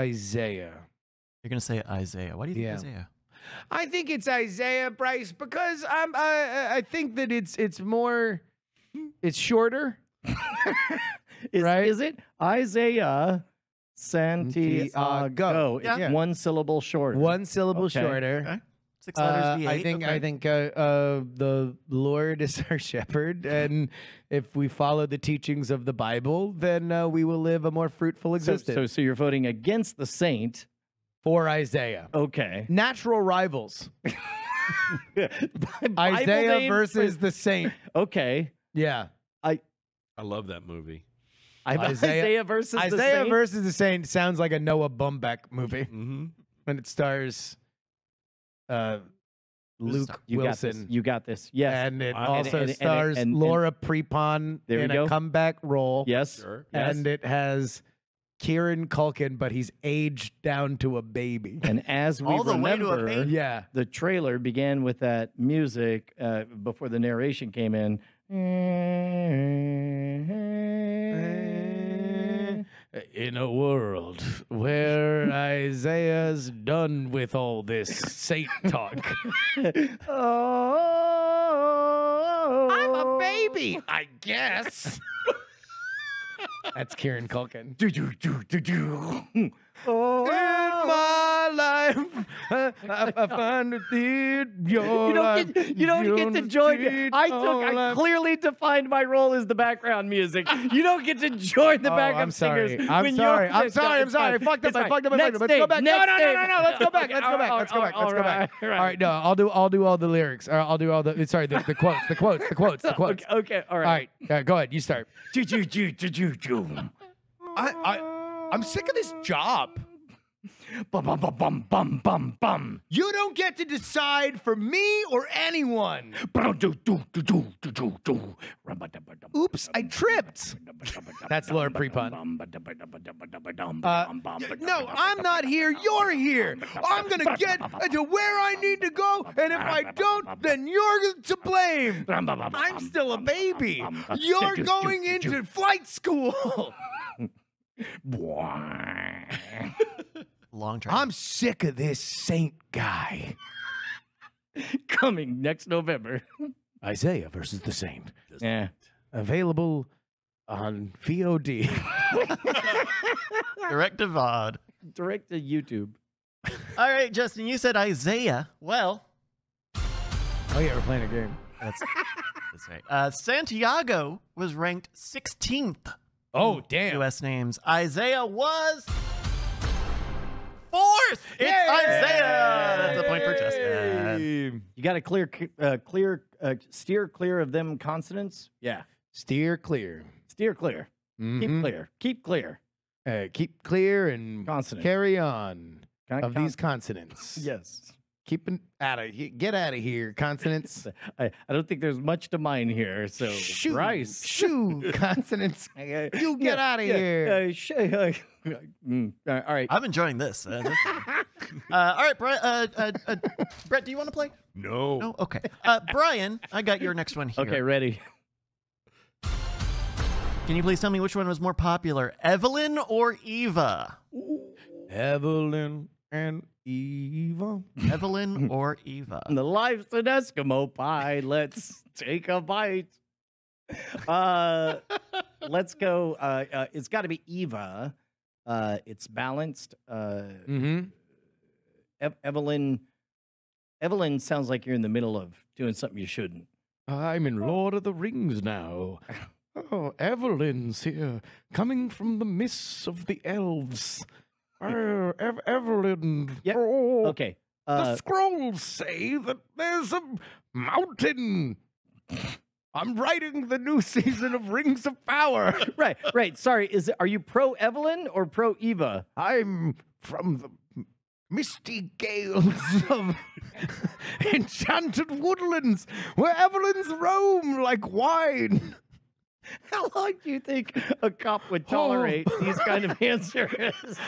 Isaiah. You're gonna say Isaiah. Why do you think yeah. Isaiah? I think it's Isaiah, Bryce, because I'm. I I think that it's it's more, it's shorter. is, right? Is it Isaiah? Santiago. It's yeah. one syllable shorter. One syllable okay. shorter. Okay. Six letters, uh, V eight. I think okay. I think uh, uh, the Lord is our shepherd, and if we follow the teachings of the Bible, then uh, we will live a more fruitful existence. So, so, so you're voting against the saint for Isaiah. Okay. Natural rivals. Isaiah versus the saint. Okay. Yeah. I. I love that movie. I, Isaiah, Isaiah versus Isaiah the saint. Isaiah versus the saint sounds like a Noah Baumbach movie, mm-hmm. and it stars. Uh, Luke you Wilson. Got this. You got this. Yes. And it wow. also and, and, stars and, and, and, Laura Prepon in a go. comeback role. Yes. Sure. And yes. it has Kieran Culkin, but he's aged down to a baby. And as we All remember, the, yeah. the trailer began with that music uh, before the narration came in. In a world where Isaiah's done with all this saint talk. Oh, I'm a baby, I guess. That's Kieran Culkin. Do, do, do, do, do. Oh, in my life, I, I, I find it in your you don't get, life. You don't you get to join. I took. I life. clearly defined my role as the background music. You don't get to join the oh, backup I'm sorry. singers. I'm when sorry. I'm sorry. I'm sorry. I fucked up. I fucked up. Let's go back. No, no, no, no, no. Let's go back. Let's go back. Let's go back. Let's go back. All right. No, I'll do. I'll do all the lyrics. I'll do all the. Sorry, the, the quotes. The quotes. The quotes. The quotes. Okay. okay all right. All right. Go ahead. You start. Ju ju ju ju ju ju. I. I I'm sick of this job. Bum, bum, bum, bum, bum, bum, bum. You don't get to decide for me or anyone. Oops, I tripped. That's Laura Prepon. Uh, no, I'm not here. You're here. I'm going to get to where I need to go, and if I don't, then you're to blame. I'm still a baby. You're going into flight school. Long term. I'm sick of this saint guy. Coming next November. Isaiah versus the saint. Yeah. Available on V O D. Direct to V O D. Direct to YouTube. All right, Justin, you said Isaiah. Well. Oh, yeah, we're playing a game. That's, that's right. Uh, Santiago was ranked sixteenth. Oh, damn. U S names. Isaiah was fourth. It's Yay! Isaiah. That's a point for Justin. You got to clear, uh, clear, uh, steer clear of them consonants. Yeah. Steer clear. Steer clear. Mm-hmm. Keep clear. Keep clear. Uh, keep clear and consonant. Carry on Con of con these consonants. Yes. Keep an, out of get out of here, consonants. I, I don't think there's much to mine here. So shoo, Bryce, shoo, consonants, you get yeah, out of yeah, here. Uh, sh uh, mm, all right, I'm enjoying this. Uh, this uh, all right, Brett. Uh, uh, uh, Brett, do you want to play? No. No. Okay. Uh, Brian, I got your next one here. Okay, ready. Can you please tell me which one was more popular, Evelyn or Eva? Evelyn and Eva. Evelyn or Eva. The life's an Eskimo pie. Let's take a bite. Uh, let's go. Uh, uh, it's got to be Eva. Uh, it's balanced. Uh, mm-hmm. e Evelyn. Evelyn sounds like you're in the middle of doing something you shouldn't. I'm in Lord of the Rings now. Oh, Evelyn's here, coming from the mists of the elves. Er, Ev Evelyn. Yep. Oh, okay. Uh, the scrolls say that there's a mountain. I'm writing the new season of Rings of Power. Right, right. Sorry, is it, are you pro Evelyn or pro Eva? I'm from the misty gales of enchanted woodlands, where Evelyn's roam like wine. How long do you think a cop would tolerate oh. these kind of answers?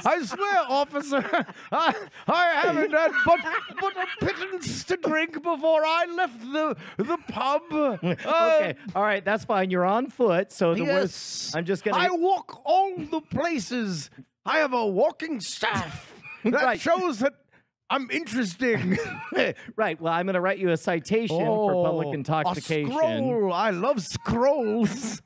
I swear, officer, I, I haven't had but, but a pittance to drink before I left the the pub. Uh, okay, all right, that's fine. You're on foot, so the yes, worst, I'm just gonna. I walk all the places. I have a walking staff that right. shows that I'm interesting. Right. Well, I'm going to write you a citation oh, for public intoxication. A scroll. I love scrolls.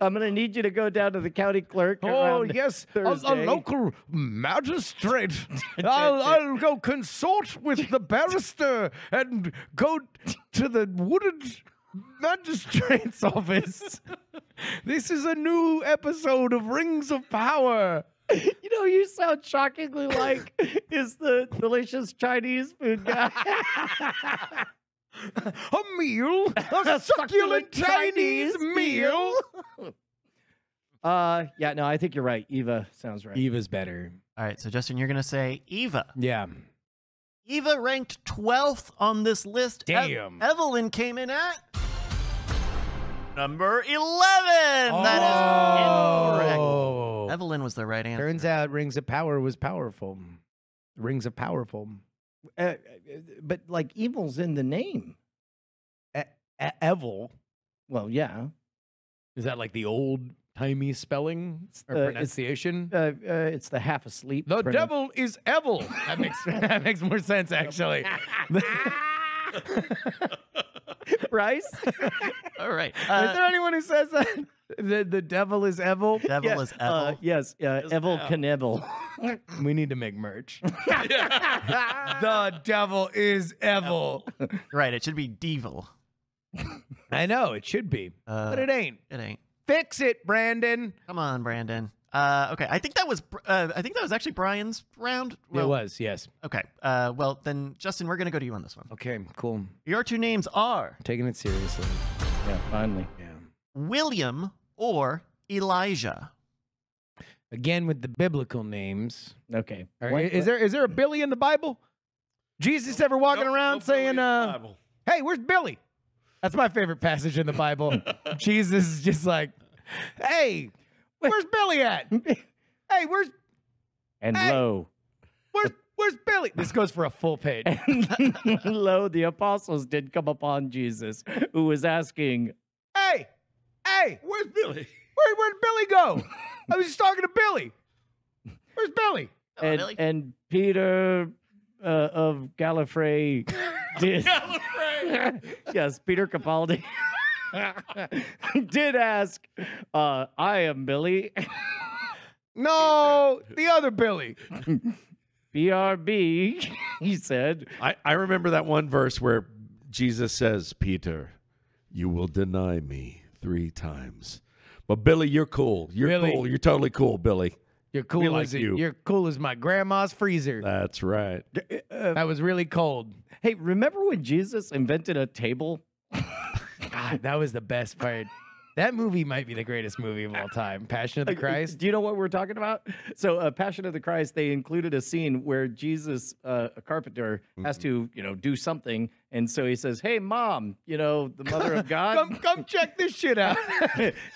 I'm going to need you to go down to the county clerk. Oh, yes. Thursday. A, a local magistrate. I'll, I'll go consort with the barrister and go to the wooded magistrate's office. This is a new episode of Rings of Power. You know, you sound shockingly like is the delicious Chinese food guy. A meal, a succulent Chinese, Chinese meal. Uh, yeah, no, I think you're right. Eva sounds right. Eva's better. All right, so Justin, you're gonna say Eva. Yeah. Eva ranked twelfth on this list. Damn. E Evelyn came in at number eleven. Oh. That is incorrect. Evelyn was the right answer. Turns out Rings of Power was powerful. Rings of Powerful. Uh, but, like, evil's in the name. E e evil? Well, yeah. Is that, like, the old-timey spelling or uh, pronunciation? It's, uh, uh, it's the half-asleep. The devil is evil. That makes, that makes more sense, actually. Bryce? All right. Uh, is there anyone who says that? The, the devil is evil? Devil yeah. is evil. Uh, yes, uh, evil Knievel. We need to make merch. The devil is evil. Right, it should be devil. I know, it should be. Uh, but it ain't. It ain't. Fix it, Brandon. Come on, Brandon. Uh, okay, I think that was uh, I think that was actually Brian's round. Well, it was, yes. Okay, uh, well, then, Justin, we're going to go to you on this one. Okay, cool. Your two names are... Taking it seriously. Yeah, finally. Yeah. William or Elijah. Again with the biblical names. Okay. Right. Is there is there a Billy in the Bible? Jesus no, ever walking no, around no saying, uh, "Hey, where's Billy?" That's my favorite passage in the Bible. Jesus is just like, "Hey, where's Billy at? Hey, where's and hey, lo, where's where's Billy?" This goes for a full page. And lo, the apostles did come upon Jesus, who was asking, "Hey." Hey, where's Billy? Where, where'd Billy go? I was just talking to Billy. Where's Billy? And, Billy. and Peter uh, of Gallifrey. Did... Gallifrey. Yes, Peter Capaldi. did ask. Uh, I am Billy. No, the other Billy. B R B, he said. I, I remember that one verse where Jesus says, Peter, you will deny me three times. But Billy, you're cool. You're Billy. cool. You're totally cool, Billy. You're cool, like as you. You're cool as my grandma's freezer. That's right. Uh, that was really cold. Hey, remember when Jesus invented a table? God, that was the best part. That movie might be the greatest movie of all time. Passion of the Christ. Do you know what we're talking about? So uh, Passion of the Christ, they included a scene where Jesus, uh, a carpenter, mm-hmm. has to, you know, do something. And so he says, hey, Mom, you know, the mother of God. come, come check this shit out.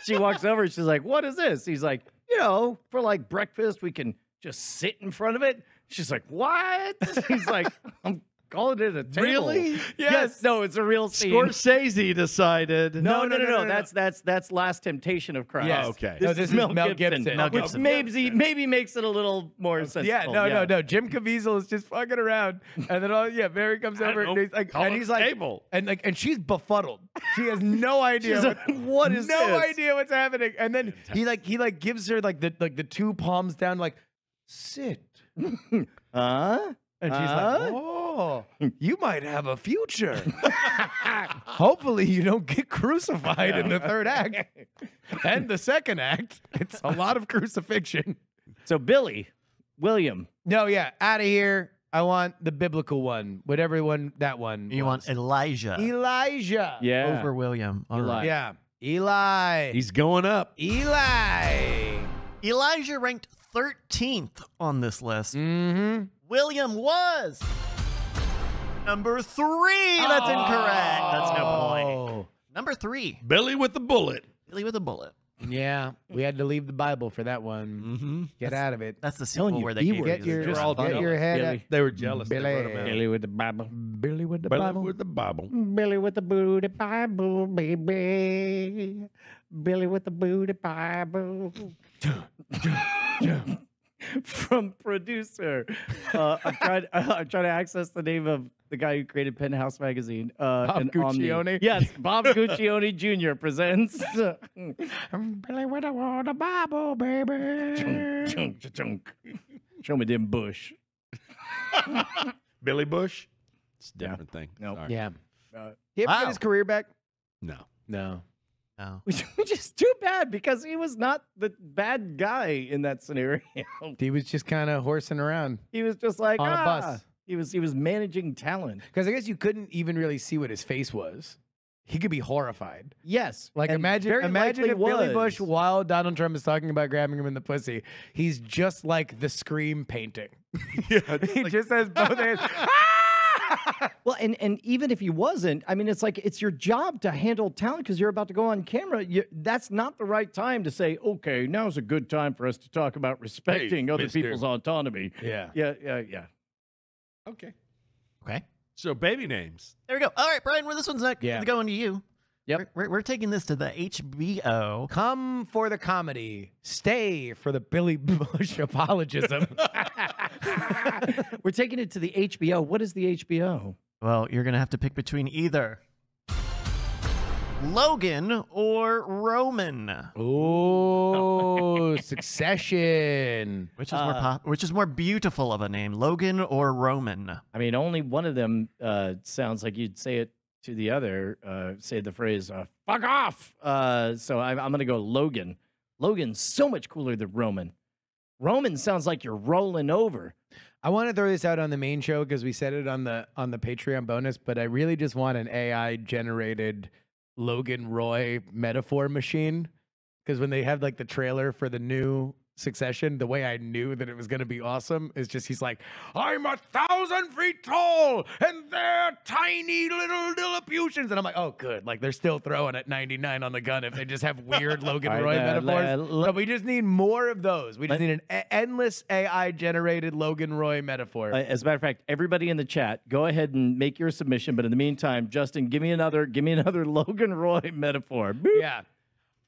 She walks over and she's like, what is this? He's like, you know, for like breakfast, we can just sit in front of it. She's like, what? He's like, I'm called it a table. Really? Yes. yes. No, it's a real scene. Scorsese decided. No, no, no, no. no, no, no. That's that's that's Last Temptation of Christ. Yes. Oh, okay. This, no, this is, is Mel Gibson. Gibson. Mel Gibson. Which maybe maybe makes it a little more uh, sensible. Yeah. No, yeah. no, no. Jim Caviezel is just fucking around, and then all yeah, Barry comes over and he's like, and he's like, table. and like, and she's befuddled. She has no idea what, what is no this? idea what's happening. And then Fantastic. he like he like gives her like the like the two palms down, like sit. Huh? And she's uh? like, oh, you might have a future. Hopefully you don't get crucified in the third act. And the second act, it's a lot of crucifixion. So Billy, William. No, yeah, out of here. I want the biblical one, whatever one, that one. You was. want Elijah. Elijah. Yeah. Over William. All Eli. right. Yeah. Eli. He's going up. Eli. Elijah ranked thirteenth on this list. Mm-hmm. William was number three. Oh. That's incorrect. That's no point. Number three. Billy with the bullet. Billy with a bullet. Yeah, we had to leave the Bible for that one. Mm-hmm. Get that's, out of it. That's the sequel where they gave get your, all get your head. Out. They were jealous. Billy. They wrote Billy with the Bible. Billy with the Billy Bible. Billy with the Bible. Billy with the booty Bible, baby. Billy with the booty Bible. From producer, uh, I'm, trying, uh, I'm trying to access the name of the guy who created Penthouse Magazine. Uh, Bob Guccione? Yes, Bob Guccione Junior presents. I'm Billy with the Bible, baby. Chunk, chunk, chunk. Show me them Bush. Billy Bush? It's a different yeah. thing. Nope. Sorry. Yeah. Uh, he wow. ever get his career back? No. No. No. Which, which is too bad because he was not the bad guy in that scenario. He was just kind of horsing around. He was just like on ah. a bus. He was he was managing talent because I guess you couldn't even really see what his face was. He could be horrified. Yes, like imagine imagine if was. Billy Bush, while Donald Trump is talking about grabbing him in the pussy, he's just like the Scream painting. Yeah, he like, just has both hands. Well, and, and even if he wasn't, I mean, it's like, it's your job to handle talent because you're about to go on camera. You, that's not the right time to say, okay, now's a good time for us to talk about respecting hey, other mister. people's autonomy. Yeah. Yeah, yeah, yeah. Okay. Okay. So baby names. There we go. All right, Brian, well, this one's not yeah. going to you. Yep. We're, we're taking this to the H B O. Come for the comedy. Stay for the Billy Bush apologism. We're taking it to the H B O. What is the H B O? Well, you're going to have to pick between either Logan or Roman. Ooh, Succession. Which is uh, more pop? Which is more beautiful of a name, Logan or Roman? I mean, only one of them uh, sounds like you'd say it. To the other, uh, say the phrase, uh, fuck off. Uh, so I'm, I'm going to go Logan. Logan's so much cooler than Roman. Roman sounds like you're rolling over. I want to throw this out on the main show because we said it on the on the Patreon bonus, but I really just want an A I-generated Logan Roy metaphor machine because when they have like the trailer for the new Succession, the way I knew that it was going to be awesome is just he's like, I'm a thousand feet tall and they're tiny little Lilliputians. And I'm like, oh, good. Like, they're still throwing at ninety-nine on the gun if they just have weird Logan Roy know, metaphors. But so we just need more of those. We just need an a endless A I-generated Logan Roy metaphor. Uh, as a matter of fact, everybody in the chat, go ahead and make your submission. But in the meantime, Justin, give me another, give me another Logan Roy metaphor. Boop. Yeah.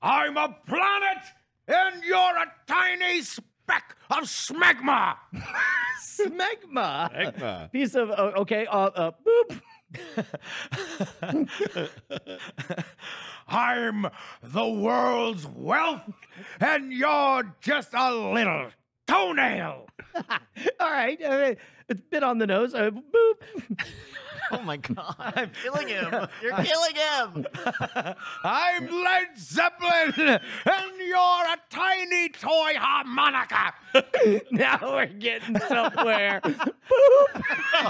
I'm a planet! And you're a tiny speck of smegma. smegma. Smegma. Piece of, uh, okay, uh, uh, boop. I'm the world's wealth, and you're just a little toenail. All right. I mean, it's bit on the nose. Uh, boop. Oh, my God. I'm killing him. You're killing him. I'm Led Zeppelin, and you're a tiny toy harmonica. Now we're getting somewhere. Boop.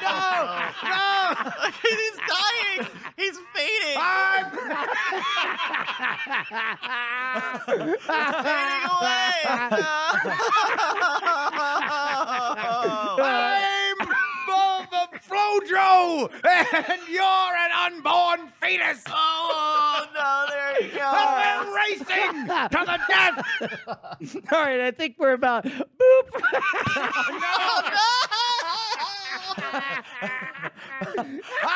No, no. He's dying. He's fading. I'm... He's fading away. I'm the Flojo, and you're an unborn fetus. Oh, no, there you go. And we're racing to the death. All right, I think we're about... Boop. No, no. I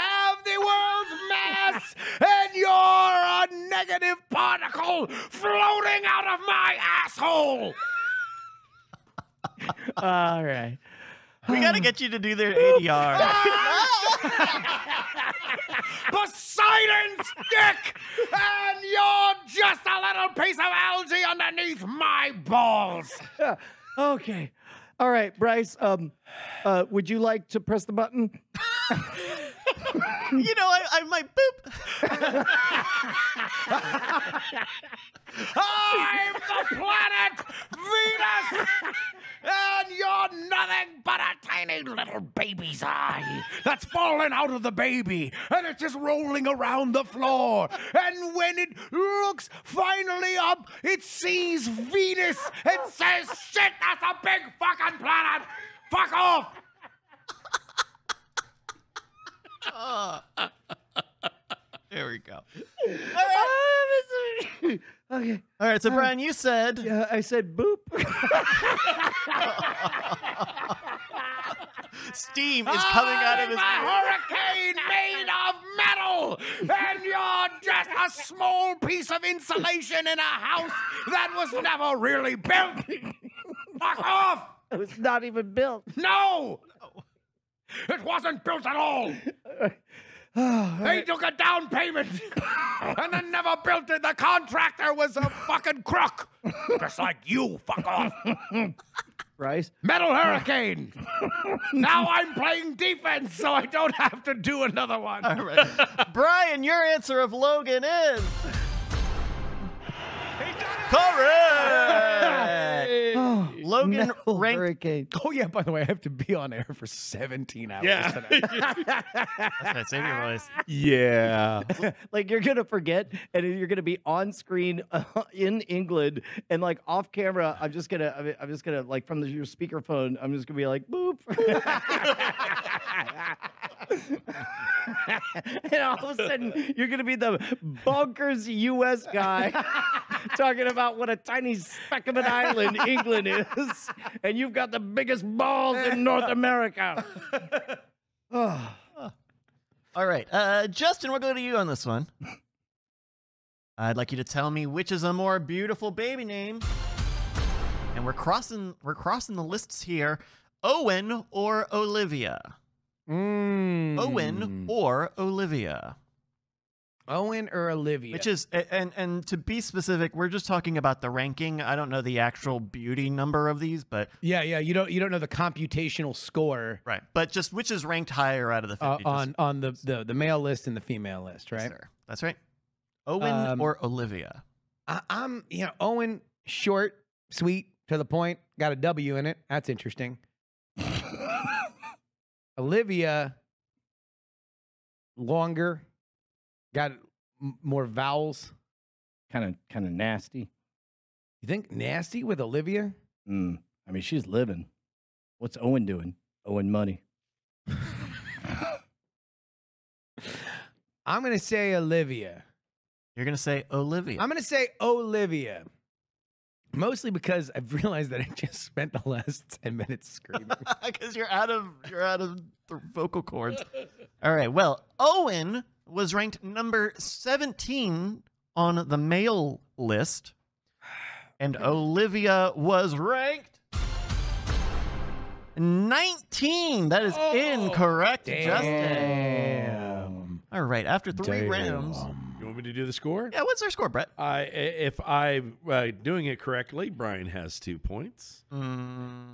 have the world's mass, and you're a negative particle floating out of my asshole. All right. We gotta get you to do their A D R. Poseidon's dick, and you're just a little piece of algae underneath my balls. Okay. All right, Bryce, um, uh, would you like to press the button? You know, I, I might boop. I'm the planet Venus, and you're nothing but a tiny little baby's eye that's fallen out of the baby, and it's just rolling around the floor. And when it looks finally up, it sees Venus and says, shit, that's a big fucking planet. Fuck off. Oh. There we go. Okay. All right. So, Brian, uh, you said. Yeah, I said boop. Steam is coming I'm out of his. A hurricane made of metal, and you're just a small piece of insulation in a house that was never really built. Fuck off! It was not even built. No. no. It wasn't built at all. Oh, they right. took a down payment and then never built it. The contractor was a fucking crook. Just like you, fuck off. Bryce? Metal Hurricane. Now I'm playing defense, so I don't have to do another one. All right. Brian, your answer of Logan is... Correct! Oh, Logan no, ranked... Hurricane. Oh, yeah, by the way, I have to be on air for seventeen hours yeah. tonight. That's saving your voice. Yeah. Like, you're going to forget, and you're going to be on screen uh, in England, and, like, off camera, I'm just going to, I'm just going to, like, from the, your speakerphone, I'm just going to be like, boop. And all of a sudden, you're going to be the bonkers U S guy talking about what a tiny speck of an island England is, and you've got the biggest balls in North America. Oh. All right. Uh, Justin, we'll go to you on this one. I'd like you to tell me which is a more beautiful baby name. And we're crossing, we're crossing the lists here. Owen or Olivia? Mm. Owen or Olivia? Owen or Olivia? Which is, and and to be specific, we're just talking about the ranking. I don't know the actual beauty number of these, but yeah, yeah, you don't you don't know the computational score, right? But just which is ranked higher out of the fifty, uh, on just, on the, the the male list and the female list, right? Sir. That's right. Owen um, or Olivia? I, I'm you know Owen, short, sweet, to the point. Got a W in it. That's interesting. Olivia, longer. Got more vowels. Kind of kind of nasty. You think nasty with Olivia? Mm. I mean, she's living. What's Owen doing? Owen money. I'm going to say Olivia. You're going to say Olivia. I'm going to say Olivia. Mostly because I've realized that I just spent the last ten minutes screaming. Because you're out of, you're out of the vocal cords. All right. Well, Owen was ranked number seventeen on the male list, and Olivia was ranked nineteen. That is oh, incorrect, damn. Justin. All right, after three damn. rounds, me to do the score? Yeah, what's our score, Brett? I, if I'm uh, doing it correctly, Brian has two points. Mm,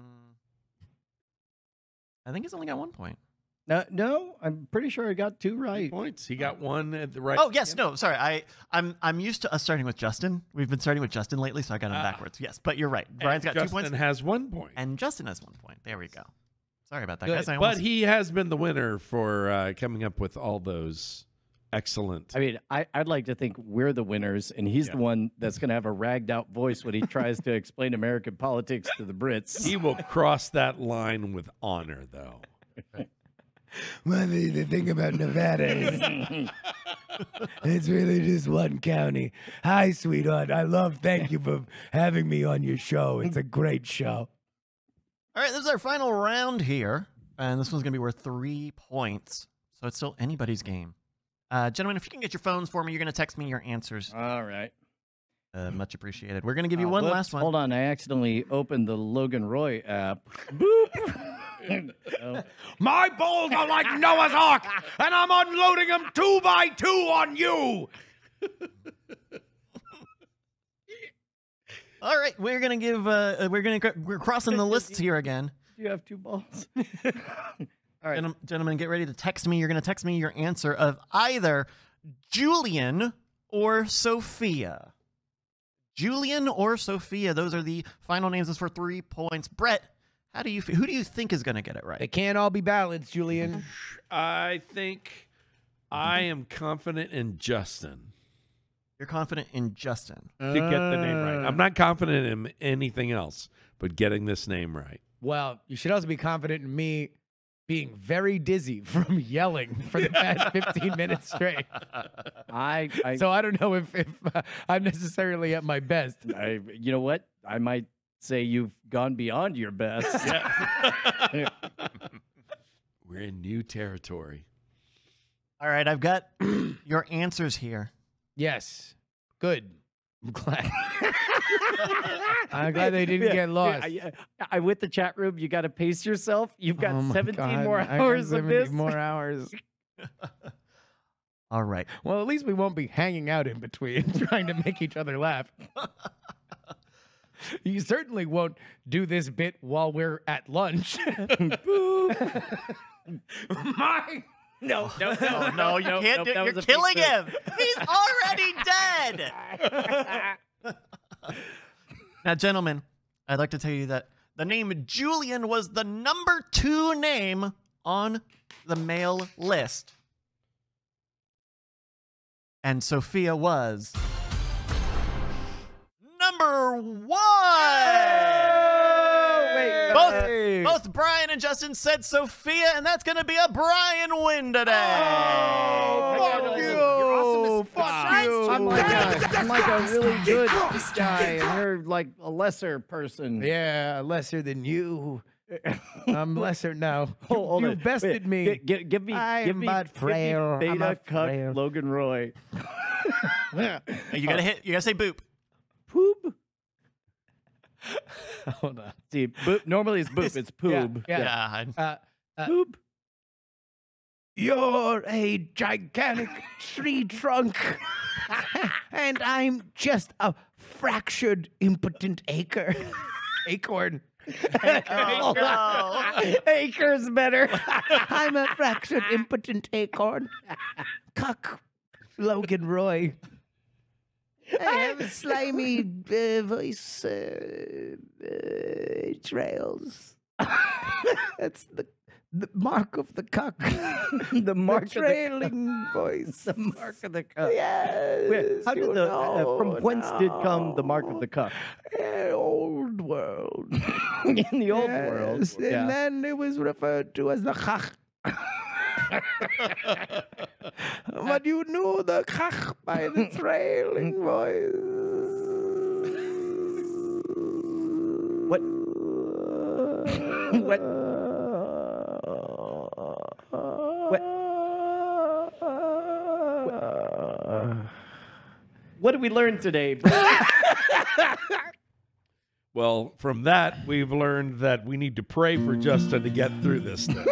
I think he's only got one point. No, no, I'm pretty sure I got two right. Two points. He got one at the right. Oh yes, no, sorry. I, I'm, I'm used to us starting with Justin. We've been starting with Justin lately, so I got him uh, backwards. Yes, but you're right. Brian's got Justin two points. Justin has one point. And Justin has one point. There we go. Sorry about that, Good. guys. I but he has been the winner for uh, coming up with all those. Excellent. I mean, I, I'd like to think we're the winners, and he's yeah. the one that's going to have a ragged out voice when he tries to explain American politics to the Brits. He will cross that line with honor, though. One thing to think about Nevada is it's really just one county. Hi, sweetheart. I love, thank you for having me on your show. It's a great show. All right, this is our final round here, and this one's going to be worth three points, so it's still anybody's game. Uh, gentlemen, if you can get your phones for me, you're going to text me your answers. All right. Uh, much appreciated. We're going to give you uh, one whoops, last one. Hold on. I accidentally opened the Logan Roy app. Boop. Oh. My balls are like Noah's Ark, and I'm unloading them two by two on you. All right. We're going to give, uh, we're going to, we're crossing the lists here again. You have two balls. All right, gentlemen, get ready to text me. You're going to text me your answer of either Julian or Sophia. Julian or Sophia. Those are the final names. This is for three points. Brett, how do you? Who do you think is going to get it right? They can't all be balanced, Julian. I think I am confident in Justin. You're confident in Justin uh, to get the name right. I'm not confident in anything else, but getting this name right. Well, you should also be confident in me. Being very dizzy from yelling for the past fifteen minutes straight. I, I so I don't know if, if uh, I'm necessarily at my best. I, you know what? I might say you've gone beyond your best. Yeah. We're in new territory. All right, I've got your answers here. Yes, good. I'm glad. I'm glad they didn't yeah, get lost. Yeah, I, I, with the chat room, you got to pace yourself. You've got oh seventeen God. more hours of this. More hours. All right. Well, at least we won't be hanging out in between trying to make each other laugh. You certainly won't do this bit while we're at lunch. My. No, no, no, no, you no, can't no, do it. You're killing him. He's already dead. Now, gentlemen, I'd like to tell you that the name Julian was the number two name on the male list. And Sophia was number one. Both, both Brian and Justin said Sophia, and that's going to be a Brian win today. Oh, fuck you. You're awesome. Fuck you. I'm like, a, I'm like a really good guy, and you're like a lesser person. Yeah, lesser than you. I'm lesser now. Oh, you, you bested me. G g give me. I'm not frail. I'm not frail. Logan Roy. Yeah. You got to hit. You got to say boop. Poop. Hold on. See, boop, normally it's boop. It's, it's poob. Yeah. yeah. yeah. Uh, uh, poob. You're a gigantic tree trunk, and I'm just a fractured, impotent acre. Acorn. Acorn. Oh, no. Acre's better. I'm a fractured, impotent acorn. Cuck, Logan Roy. I have a slimy uh, voice uh, uh, trails. That's the the mark of the cock. The mark the trailing of the voice. The mark of the cock. Yes. Wait, how did the, uh, from whence now. did come the mark of the cock? Uh, old world. In the old yes. world. And yeah. then it was referred to as the cock. But you knew the kach by the trailing voice. What? What? What? What? What did we learn today, bro? Well, from that, we've learned that we need to pray for Justin to get through this thing.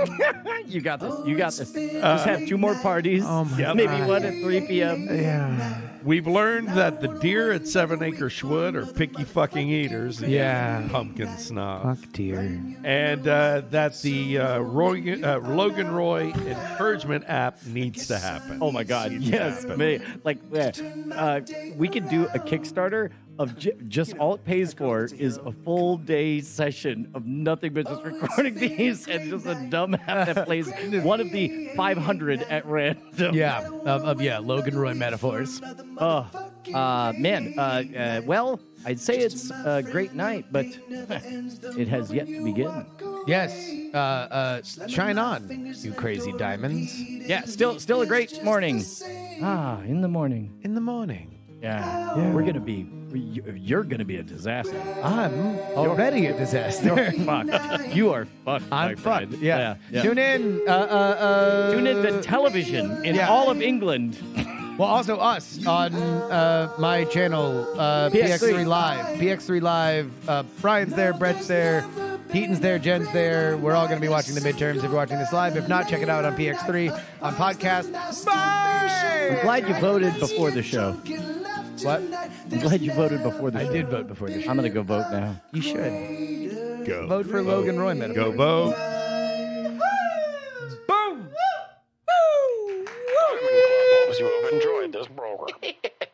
You got this. You got this. Uh, Just have two more parties. Oh my God. Maybe one at three p.m. Yeah. We've learned that the deer at Seven Acre Schwood are picky fucking eaters. Yeah. Pumpkin snobs. Fuck deer. And uh, that the uh, Roy, uh, Logan Roy encouragement app needs to happen. Oh my God. Yes. May, like, uh, we could do a Kickstarter of j- just all it pays for is a full day session of nothing but just recording these and just a dumb app that plays one of the five hundred at random. Yeah, of, of yeah, Logan Roy metaphors. Oh, uh, man. Uh, uh, well, I'd say it's a great night, but it has yet to begin. Yes. Uh, uh, shine on, you crazy diamonds. Yeah, still, still a great morning. Ah, in the morning. In the morning. Yeah, yeah. We're going to be... You're going to be a disaster. I'm already a disaster. You're fucked. You are fucked. I'm fucked. Yeah. Yeah. Yeah. Tune in. Uh, uh, uh, Tune in to television in yeah. all of England. Well, also us on uh, my channel, uh, P X three Live. P X three Live. Uh, Brian's there. Brett's there. Heaton's there, Jen's there. We're all going to be watching the midterms if you're watching this live. If not, check it out on P X three, on podcast. Bye! I'm glad you voted before the show. What? I'm glad you voted before the show. I did vote before the show. I'm going to go vote now. You should. Go. Vote for vote. Logan Roy metaphor. Go vote. Boom! Woo! Woo! Woo! Hope you have enjoyed this program.